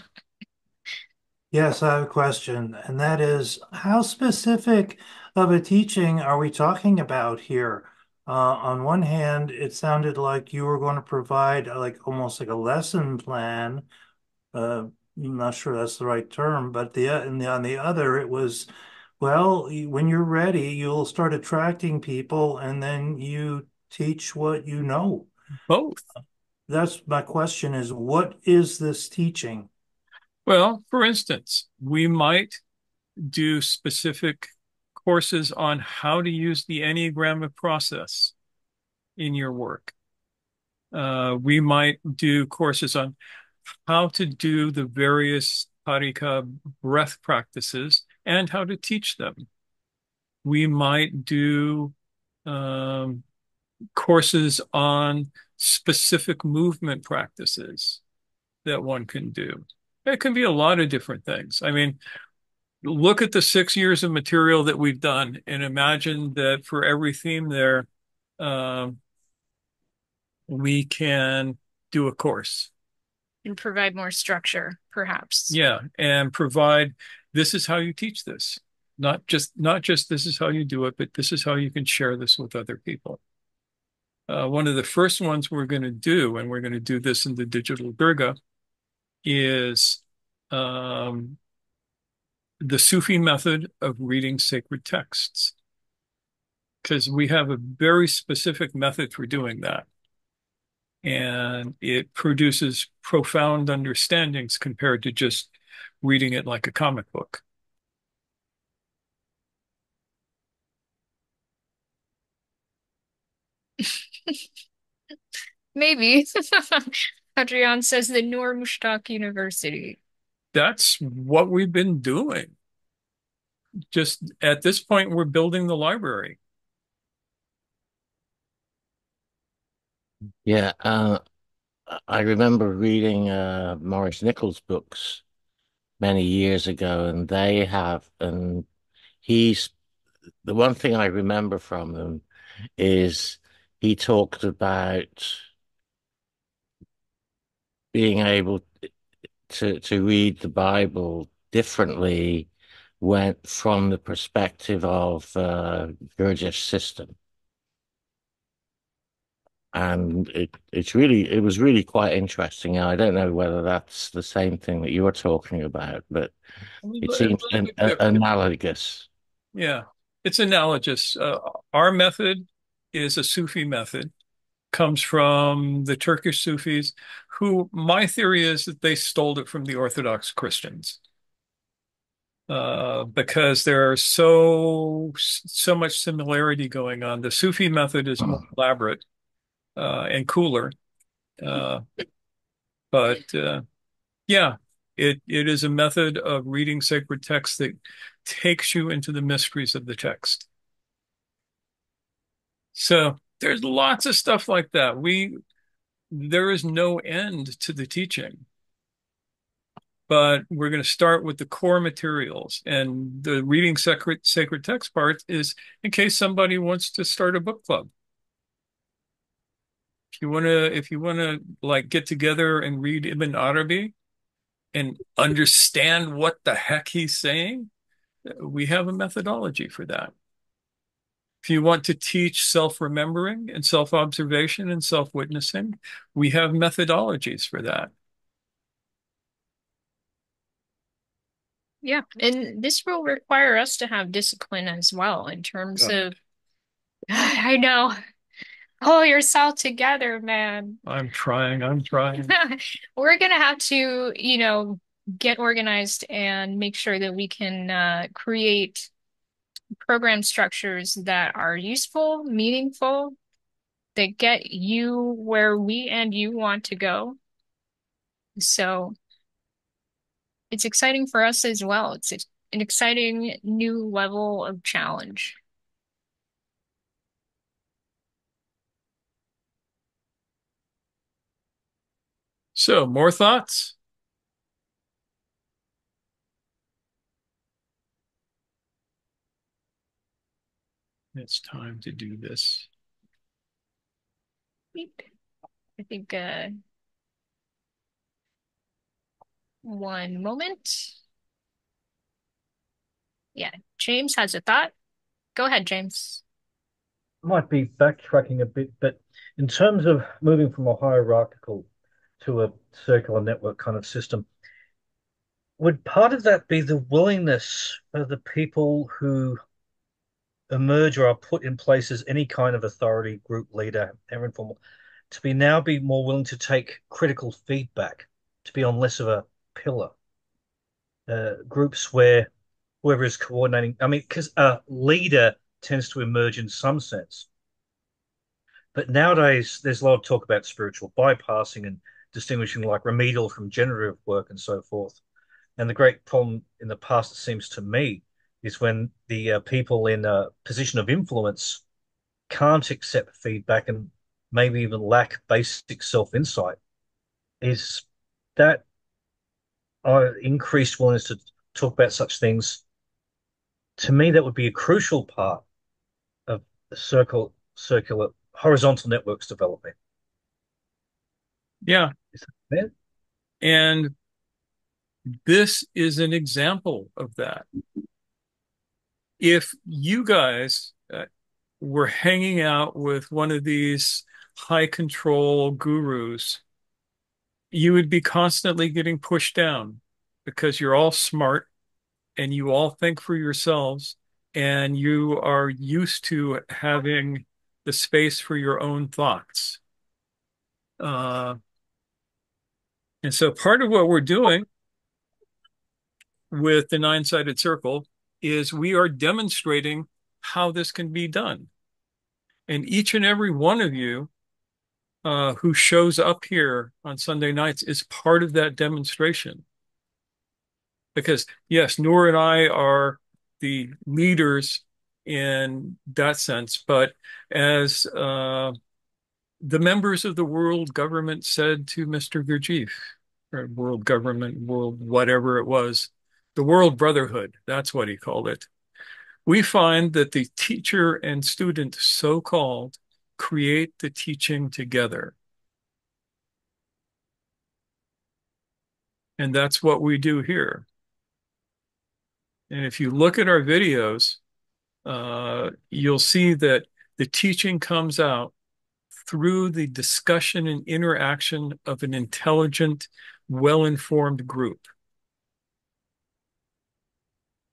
Yes, I have a question, and that is, how specific of a teaching are we talking about here? Uh, on one hand, it sounded like you were going to provide like almost like a lesson plan. Uh, I'm not sure that's the right term, but the, and the on the other, it was, well, when you're ready, you'll start attracting people, and then you teach what you know. Both. That's my question: is what is this teaching? Well, for instance, we might do specific courses on how to use the Enneagram process in your work. Uh, we might do courses on how to do the various Tarika breath practices and how to teach them. We might do um, courses on specific movement practices that one can do. It can be a lot of different things. I mean, look at the six years of material that we've done and imagine that for every theme there, um, we can do a course. And provide more structure, perhaps. Yeah, and provide, this is how you teach this. Not just, not just this is how you do it, but this is how you can share this with other people. Uh, one of the first ones we're going to do, and we're going to do this in the Digital Durga, is um, the Sufi method of reading sacred texts. Because we have a very specific method for doing that. And it produces profound understandings compared to just reading it like a comic book. Maybe. Adrian says the Noor Mushtaq University. That's what we've been doing. Just at this point, we're building the library. Yeah, uh, I remember reading uh, Maurice Nichols' books many years ago, and they have, and he's, the one thing I remember from them is he talked about being able to to read the Bible differently went from the perspective of uh, Gurdjieff's system, and it it's really it was really quite interesting. I don't know whether that's the same thing that you're talking about, but it seems an, an, analogous. Yeah, it's analogous. Uh, our method is a Sufi method. Comes from the Turkish Sufis, who my theory is that they stole it from the Orthodox Christians uh, because there are so so much similarity going on. The Sufi method is more elaborate uh, and cooler, uh, but uh, yeah, it it is a method of reading sacred texts that takes you into the mysteries of the text. So. There's lots of stuff like that. We, there is no end to the teaching, but we're going to start with the core materials, and the reading sacred, sacred text part is in case somebody wants to start a book club. If you want to, if you want to like get together and read Ibn Arabi and understand what the heck he's saying, we have a methodology for that. If you want to teach self-remembering and self-observation and self-witnessing, we have methodologies for that. Yeah, and this will require us to have discipline as well in terms yeah. of, I know, pull yourself together, man. I'm trying, I'm trying. We're going to have to, you know, get organized and make sure that we can uh, create program structures that are useful, meaningful, that get you where we and you want to go. So it's exciting for us as well. It's an exciting new level of challenge. So, more thoughts? It's time to do this. I think uh, one moment. Yeah, James has a thought. Go ahead, James. Might be backtracking a bit, but in terms of moving from a hierarchical to a circular network kind of system, would part of that be the willingness for the people who emerge or are put in place as any kind of authority, group leader, or informal, to be now be more willing to take critical feedback, to be on less of a pillar? Uh, groups where whoever is coordinating, I mean, because a leader tends to emerge in some sense. But nowadays, there's a lot of talk about spiritual bypassing and distinguishing like remedial from generative work and so forth. And the great problem in the past, it seems to me, is when the uh, people in a position of influence can't accept feedback and maybe even lack basic self-insight. Is that uh, increased willingness to talk about such things, to me, that would be a crucial part of the circle, circular horizontal networks developing. Yeah. Is that fair? And this is an example of that. If you guys uh, were hanging out with one of these high control gurus, you would be constantly getting pushed down because you're all smart and you all think for yourselves and you are used to having the space for your own thoughts. Uh, and so part of what we're doing with the Nine-Sided Circle is we are demonstrating how this can be done. And each and every one of you uh, who shows up here on Sunday nights is part of that demonstration. Because yes, Noor and I are the leaders in that sense, but as uh, the members of the world government said to Mister Gurdjieff, or world government, world whatever it was, the World Brotherhood, that's what he called it. We find that the teacher and student, so-called, create the teaching together. And that's what we do here. And if you look at our videos, uh, you'll see that the teaching comes out through the discussion and interaction of an intelligent, well-informed group.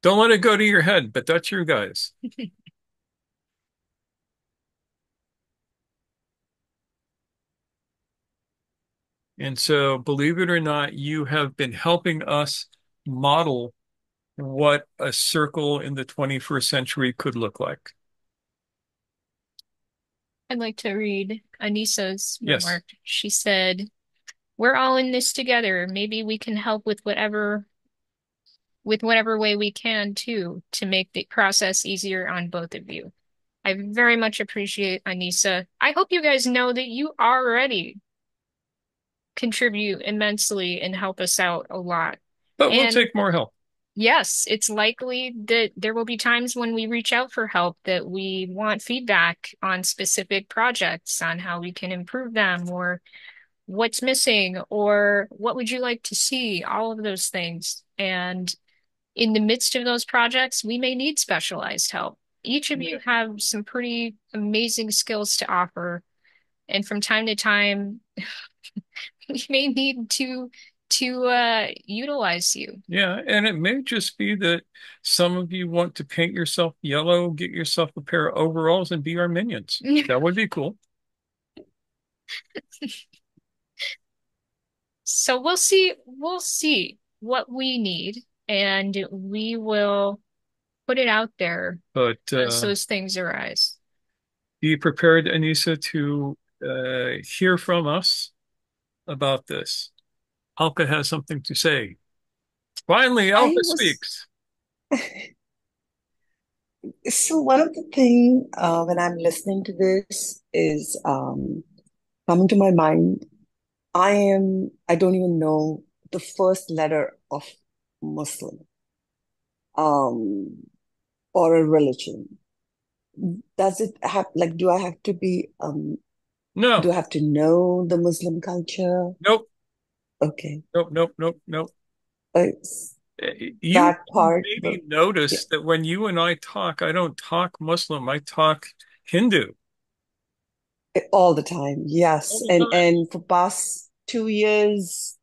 Don't let it go to your head, but that's your guys. And so, believe it or not, you have been helping us model what a circle in the twenty-first century could look like. I'd like to read Anisa's yes. remark. She said, "We're all in this together. Maybe we can help with whatever... with whatever way we can, too, to make the process easier on both of you." I very much appreciate Anisa. I hope you guys know that you already contribute immensely and help us out a lot. But and we'll take more help. Yes, it's likely that there will be times when we reach out for help that we want feedback on specific projects, on how we can improve them, or what's missing, or what would you like to see, all of those things. And in the midst of those projects, we may need specialized help. Each of you have some pretty amazing skills to offer. And from time to time, we may need to to uh, utilize you. Yeah, and it may just be that some of you want to paint yourself yellow, get yourself a pair of overalls, and be our minions. That would be cool. So we'll see. We'll see what we need, and we will put it out there but, uh, as those things arise. Be prepared, Anisa, to uh, hear from us about this. Alka has something to say. Finally, Alka was... speaks. So one of the things uh, when I'm listening to this is um, coming to my mind I am, I don't even know the first letter of Muslim um, or a religion. Does it have, like, do I have to be, um, no. Do I have to know the Muslim culture? Nope. Okay. Nope, nope, nope, nope. It's, you that part, maybe but, notice yeah. that when you and I talk, I don't talk Muslim, I talk Hindu. All the time, yes. The and time. And for past two years,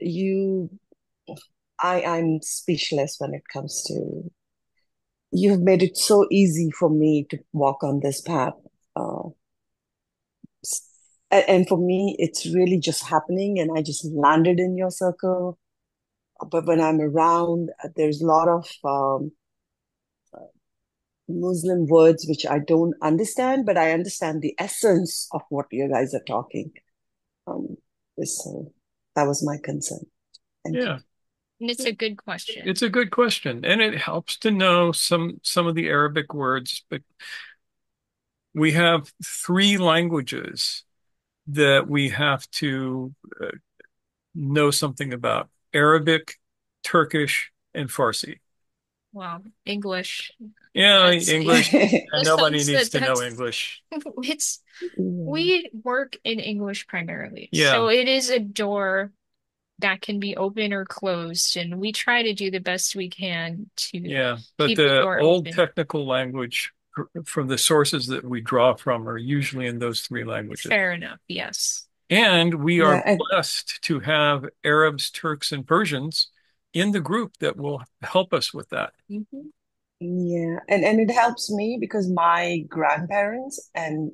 you, I, I'm speechless when it comes to, you've made it so easy for me to walk on this path. Uh, and, and for me, it's really just happening and I just landed in your circle. But when I'm around, there's a lot of um, Muslim words which I don't understand, but I understand the essence of what you guys are talking. Um, so that was my concern. Thank yeah. You. And it's a good question. It's a good question. And it helps to know some, some of the Arabic words, but we have three languages that we have to uh, know something about. Arabic, Turkish, and Farsi. Wow, English. Yeah, that's, English. Nobody needs to know English. It's we work in English primarily. Yeah. So it is a door that can be open or closed, and we try to do the best we can to yeah, but keep the door old open. Technical language from the sources that we draw from are usually in those three languages. Fair enough, yes. And we are yeah, I, blessed to have Arabs, Turks, and Persians in the group that will help us with that. Mm-hmm. Yeah, and, and it helps me because my grandparents and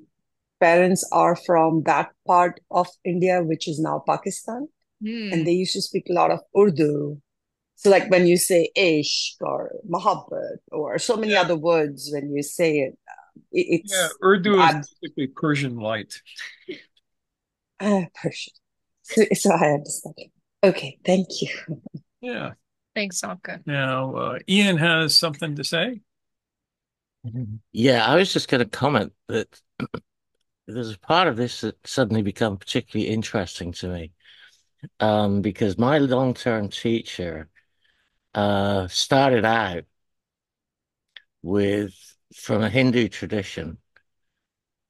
parents are from that part of India, which is now Pakistan. Mm. And they used to speak a lot of Urdu. So like when you say ishq or mahabbat or so many yeah. other words, when you say it, it's... Yeah, Urdu I'm, is basically Persian light. Uh, Persian. So, so I understand. Okay, thank you. Yeah. Thanks, Anka. Now, uh, Ian has something to say. Yeah, I was just going to comment that there's a part of this that suddenly become particularly interesting to me um, because my long-term teacher uh, started out with from a Hindu tradition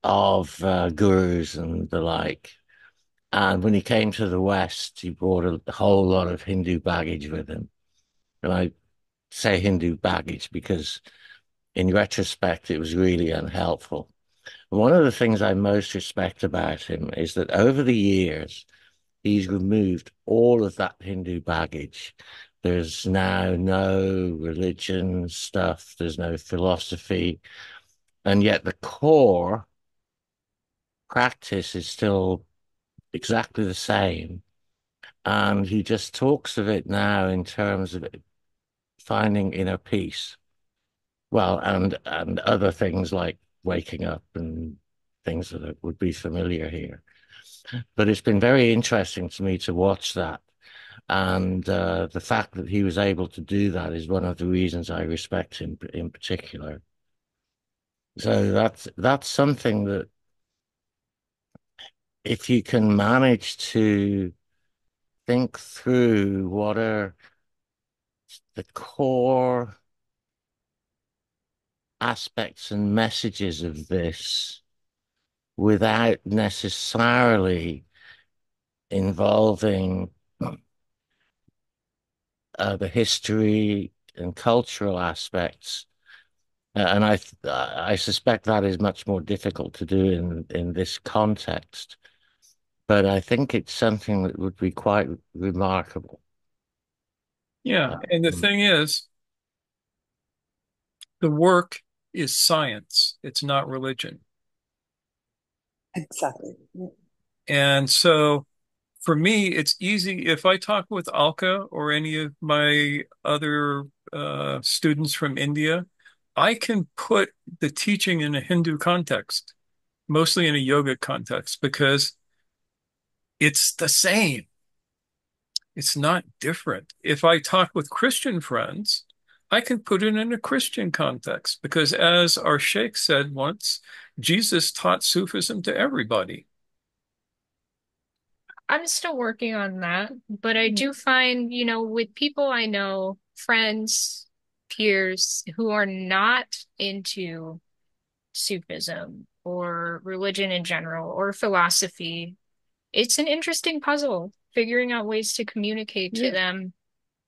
of uh, gurus and the like. And when he came to the West, he brought a whole lot of Hindu baggage with him. And I say Hindu baggage because in retrospect, it was really unhelpful. And one of the things I most respect about him is that over the years, he's removed all of that Hindu baggage. There's now no religion stuff. There's no philosophy. And yet the core practice is still exactly the same, and he just talks of it now in terms of finding inner peace, well, and and other things like waking up and things that would be familiar here. But it's been very interesting to me to watch that, and uh, the fact that he was able to do that is one of the reasons I respect him in particular. So that's that's something that if you can manage to think through what are the core aspects and messages of this without necessarily involving uh, the history and cultural aspects. Uh, and I I suspect that is much more difficult to do in, in this context. But I think it's something that would be quite remarkable. Yeah, and the thing is, the work is science. It's not religion. Exactly. And so, for me, it's easy. If I talk with Alka or any of my other uh, students from India, I can put the teaching in a Hindu context, mostly in a yoga context, because it's the same. It's not different. If I talk with Christian friends, I can put it in a Christian context because, as our sheikh said once, Jesus taught Sufism to everybody. I'm still working on that, but I do find, you know, with people I know, friends, peers who are not into Sufism or religion in general or philosophy, it's an interesting puzzle figuring out ways to communicate to yeah. them.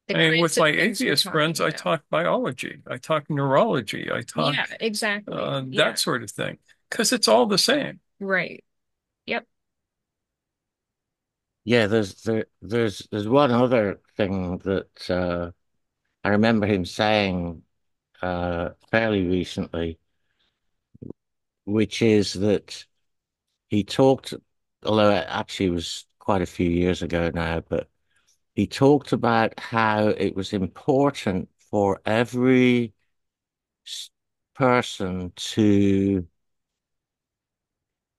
The I mean, with my atheist friends, about. I talk biology, I talk neurology, I talk yeah, exactly. uh, that yeah. sort of thing, because it's all the same. Right. Yep. Yeah, there's there, there's there's one other thing that uh, I remember him saying uh, fairly recently, which is that he talked, although it actually was quite a few years ago now, but he talked about how it was important for every person to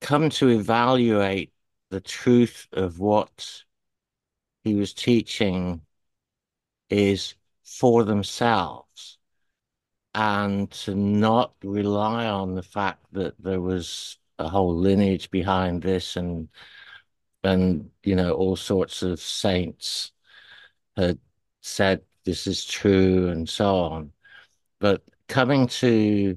come to evaluate the truth of what he was teaching is for themselves, and to not rely on the fact that there was a whole lineage behind this, and and you know, all sorts of saints had said this is true and so on, but coming to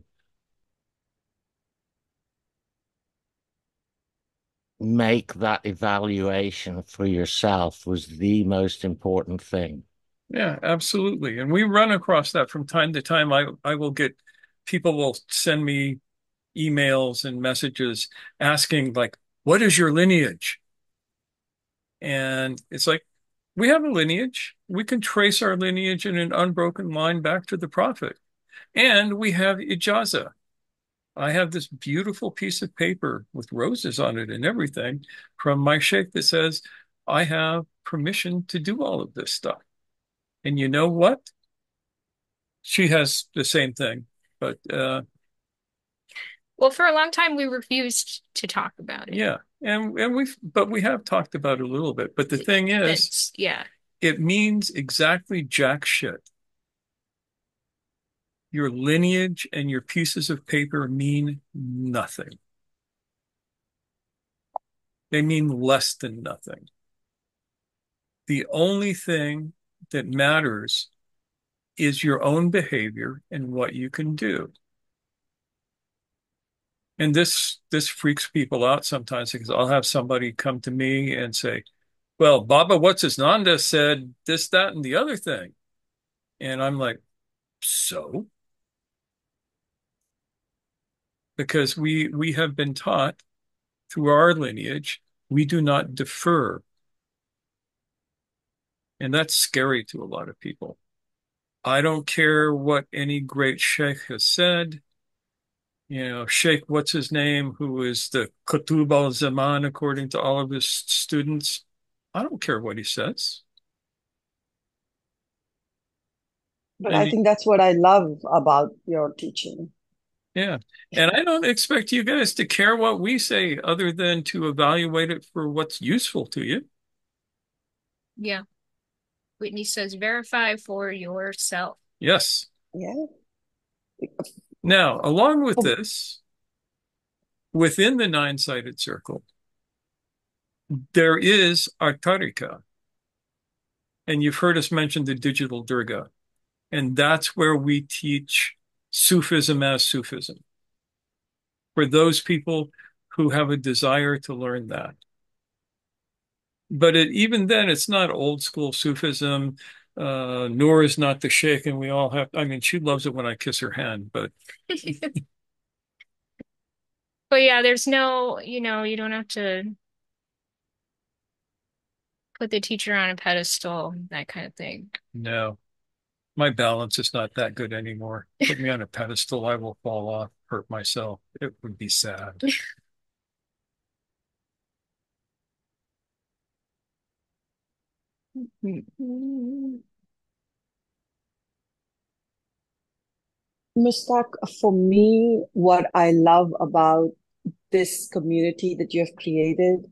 make that evaluation for yourself was the most important thing. Yeah, absolutely. And we run across that from time to time. I, I will get, people will send me emails and messages asking, like, what is your lineage? And it's like, we have a lineage. We can trace our lineage in an unbroken line back to the Prophet. And we have ijaza. I have this beautiful piece of paper with roses on it and everything from my sheikh that says, I have permission to do all of this stuff. And you know what? She has the same thing, but... Uh, well, for a long time, we refused to talk about it. Yeah, and, and we've, but we have talked about it a little bit. But the it, thing is, it's, yeah, it means exactly jack shit. Your lineage and your pieces of paper mean nothing. They mean less than nothing. The only thing that matters is your own behavior and what you can do. And this, this freaks people out sometimes, because I'll have somebody come to me and say, well, Baba What's-His-Nanda said this, that, and the other thing. And I'm like, so? Because we we have been taught through our lineage, we do not defer. And that's scary to a lot of people. I don't care what any great sheikh has said. You know, Sheikh what's his name, who is the Qutb al-Zaman according to all of his students. I don't care what he says. But and I think that's what I love about your teaching. Yeah. And I don't expect you guys to care what we say, other than to evaluate it for what's useful to you. Yeah. Whitney says, verify for yourself. Yes. Yeah. Now, along with this, within the nine-sided circle, there is Artarika. And you've heard us mention the Digital Durga. And that's where we teach Sufism as Sufism, for those people who have a desire to learn that. But it, even then, it's not old school Sufism. Uh, Noor is not the sheikh, and we all have, I mean, she loves it when I kiss her hand, but. But yeah, there's no, you know, you don't have to put the teacher on a pedestal, that kind of thing. No. My balance is not that good anymore. Put me on a pedestal, I will fall off, hurt myself. It would be sad. Mushtaq, for me, what I love about this community that you have created,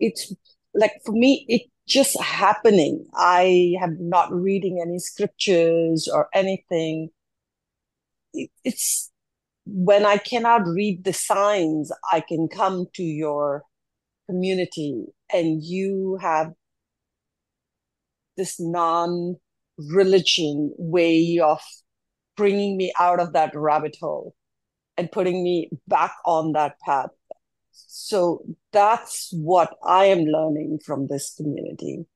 it's like, for me, it just happening. I am not reading any scriptures or anything. It's when I cannot read the signs, I can come to your community and you have this non-religion way of bringing me out of that rabbit hole and putting me back on that path. So that's what I am learning from this community.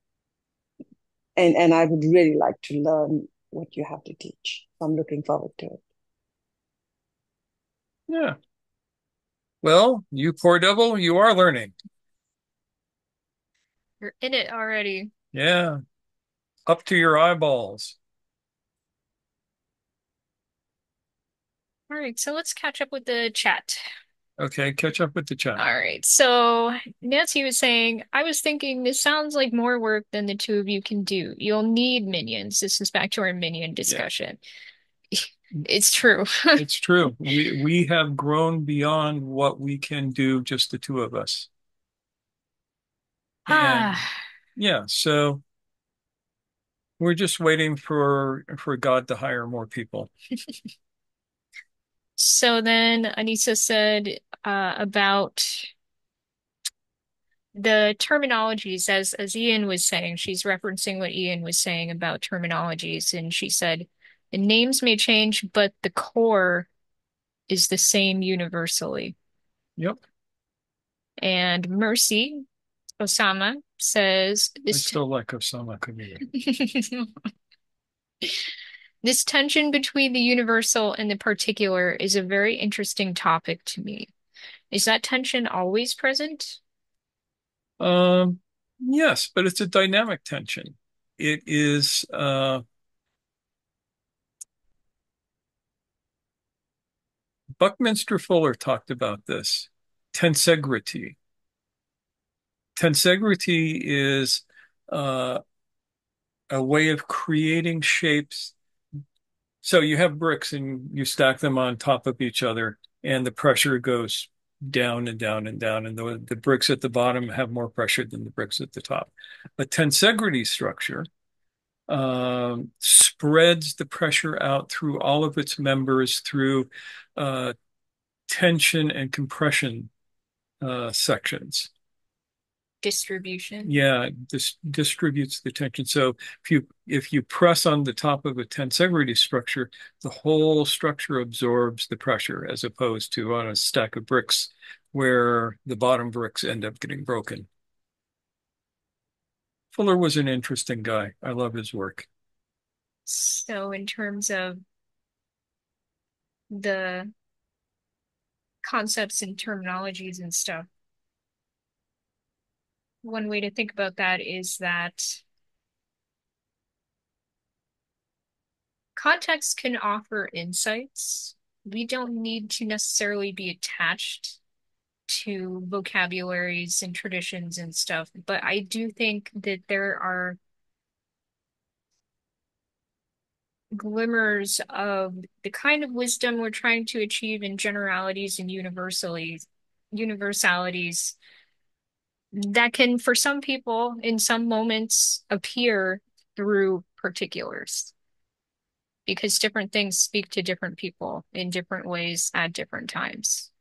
And and I would really like to learn what you have to teach. I'm looking forward to it. Yeah. Well, you poor devil, you are learning. You're in it already. Yeah. Up to your eyeballs. All right, so let's catch up with the chat. Okay, catch up with the chat. All right, so Nancy was saying, I was thinking this sounds like more work than the two of you can do. You'll need minions. This is back to our minion discussion. Yeah. It's true. It's true. We, we have grown beyond what we can do, just the two of us. Ah. And yeah, so we're just waiting for, for God to hire more people. So then Anissa said uh, about the terminologies, as, as Ian was saying, she's referencing what Ian was saying about terminologies. And she said, the names may change, but the core is the same universally. Yep. And Mercy Osama says, I still like Osama community. This tension between the universal and the particular is a very interesting topic to me. Is that tension always present? Um, yes, but it's a dynamic tension. It is, uh, Buckminster Fuller talked about this, tensegrity. Tensegrity is uh, a way of creating shapes. So you have bricks and you stack them on top of each other and the pressure goes down and down and down. And the, the bricks at the bottom have more pressure than the bricks at the top. But tensegrity structure um, spreads the pressure out through all of its members through uh, tension and compression uh, sections. Distribution. Yeah, this distributes the tension. So if you if you press on the top of a tensegrity structure, the whole structure absorbs the pressure, as opposed to on a stack of bricks where the bottom bricks end up getting broken. Fuller was an interesting guy. I love his work. So in terms of the concepts and terminologies and stuff, one way to think about that is that context can offer insights. We don't need to necessarily be attached to vocabularies and traditions and stuff, but I do think that there are glimmers of the kind of wisdom we're trying to achieve in generalities and universalities, universalities that can, for some people, in some moments, appear through particulars. Because different things speak to different people in different ways at different times.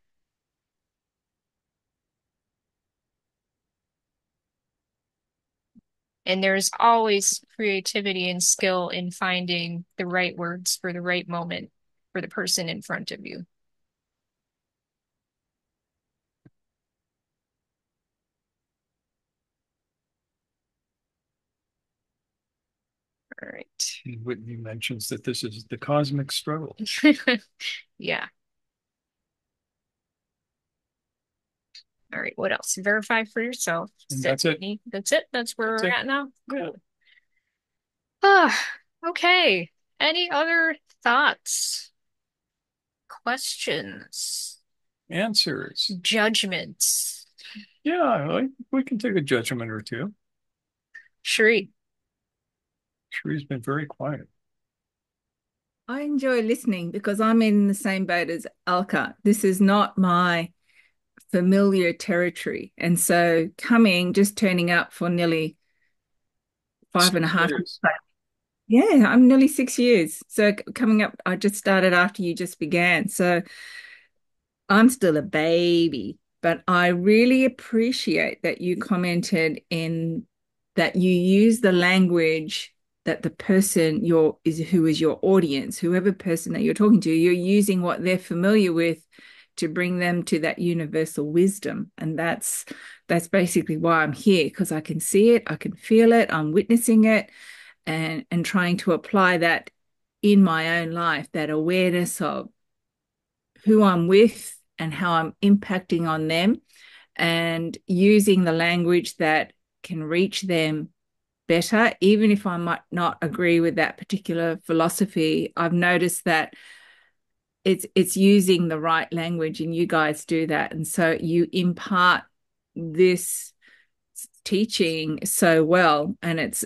And there's always creativity and skill in finding the right words for the right moment for the person in front of you. All right. Whitney mentions that this is the cosmic struggle. Yeah. All right. What else? Verify for yourself. That's, that's it, Whitney. That's it. That's where that's we're it. at now. Cool. Yeah. Oh, okay. Any other thoughts? Questions? Answers? Judgments? Yeah. We can take a judgment or two. Sheree. Sheree's been very quiet. I enjoy listening because I'm in the same boat as Alka. This is not my familiar territory. And so coming, just turning up for nearly five six and a half years. Yeah, I'm nearly six years. So coming up, I just started after you just began. So I'm still a baby but I really appreciate that you commented in that you use the language that the person your is who is your audience, whoever person that you're talking to, you're using what they're familiar with to bring them to that universal wisdom. And that's that's basically why I'm here, because I can see it, I can feel it, I'm witnessing it, and and trying to apply that in my own life, that awareness of who I'm with and how I'm impacting on them, and using the language that can reach them better, even if I might not agree with that particular philosophy. I've noticed that it's it's using the right language, and you guys do that. And so you impart this teaching so well, and it's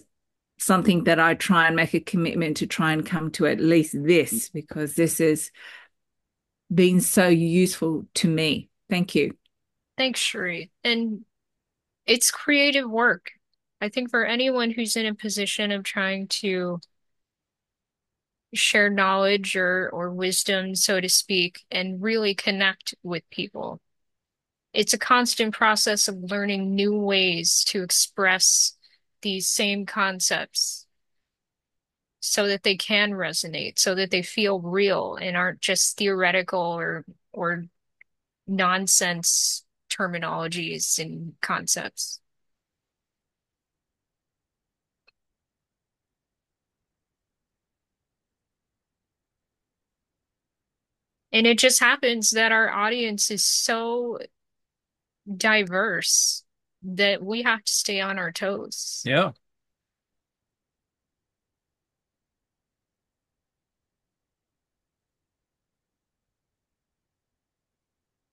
something that I try and make a commitment to try and come to at least this, because this has been so useful to me. Thank you. Thanks, Sheree. And it's creative work. I think for anyone who's in a position of trying to share knowledge or, or wisdom, so to speak, and really connect with people, it's a constant process of learning new ways to express these same concepts so that they can resonate, so that they feel real and aren't just theoretical or or nonsense terminologies and concepts. And it just happens that our audience is so diverse that we have to stay on our toes. Yeah.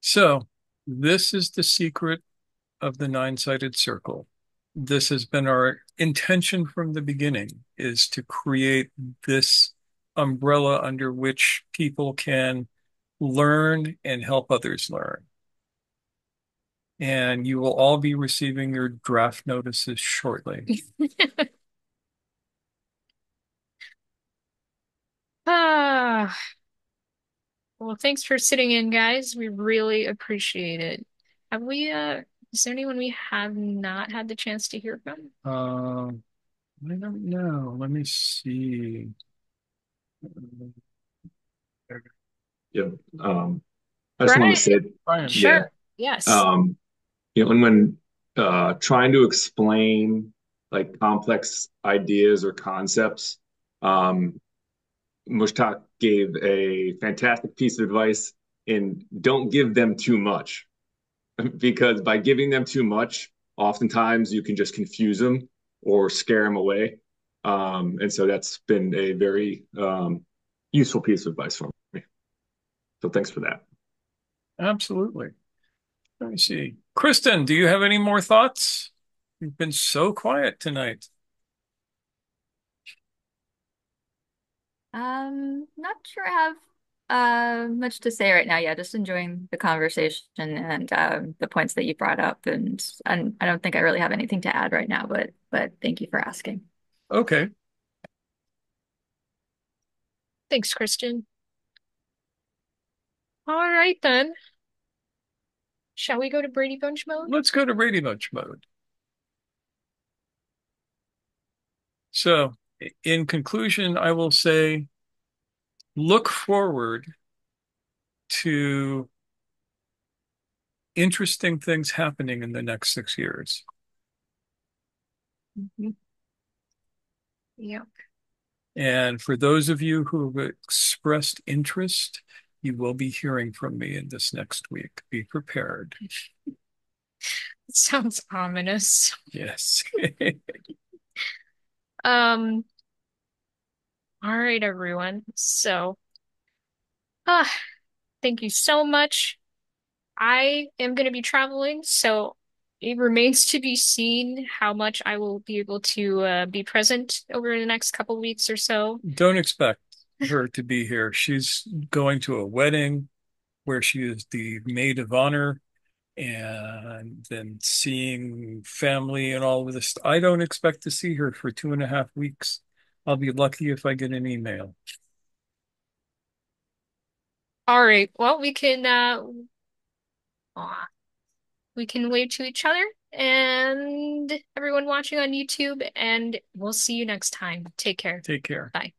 So this is the secret of the nine-sided circle. This has been our intention from the beginning, is to create this umbrella under which people can learn and help others learn. And you will all be receiving your draft notices shortly. ah, well, thanks for sitting in, guys. We really appreciate it. Have we, uh, is there anyone we have not had the chance to hear from? Um, uh, I don't know. Let me see. There. Yeah, um, I just want to say, Brian, sure, yeah, yes. Um, you know, and when uh, trying to explain like complex ideas or concepts, um, Mushtaq gave a fantastic piece of advice in don't give them too much, because by giving them too much, oftentimes you can just confuse them or scare them away. Um, and so that's been a very um, useful piece of advice for me. So thanks for that. Absolutely. Let me see. Kristen, do you have any more thoughts? You've been so quiet tonight. Um, not sure I have uh, much to say right now. Yeah, just enjoying the conversation and um, the points that you brought up. And, and I don't think I really have anything to add right now, but but thank you for asking. Okay. Thanks, Kristen. All right, then. Shall we go to Brady Bunch mode? Let's go to Brady Bunch mode. So, in conclusion, I will say, look forward to interesting things happening in the next six years. Mm-hmm. Yeah. And for those of you who have expressed interest, you will be hearing from me in this next week. Be prepared. It sounds ominous. Yes. um. All right, everyone. So, ah, thank you so much. I am going to be traveling, so it remains to be seen how much I will be able to uh, be present over the next couple weeks or so. Don't expect her to be here. She's going to a wedding where she is the maid of honor, and then seeing family and all of this. I don't expect to see her for two and a half weeks. I'll be lucky if I get an email. All right. Well, we can. Uh... we can wave to each other and everyone watching on YouTube, and we'll see you next time. Take care. Take care. Bye.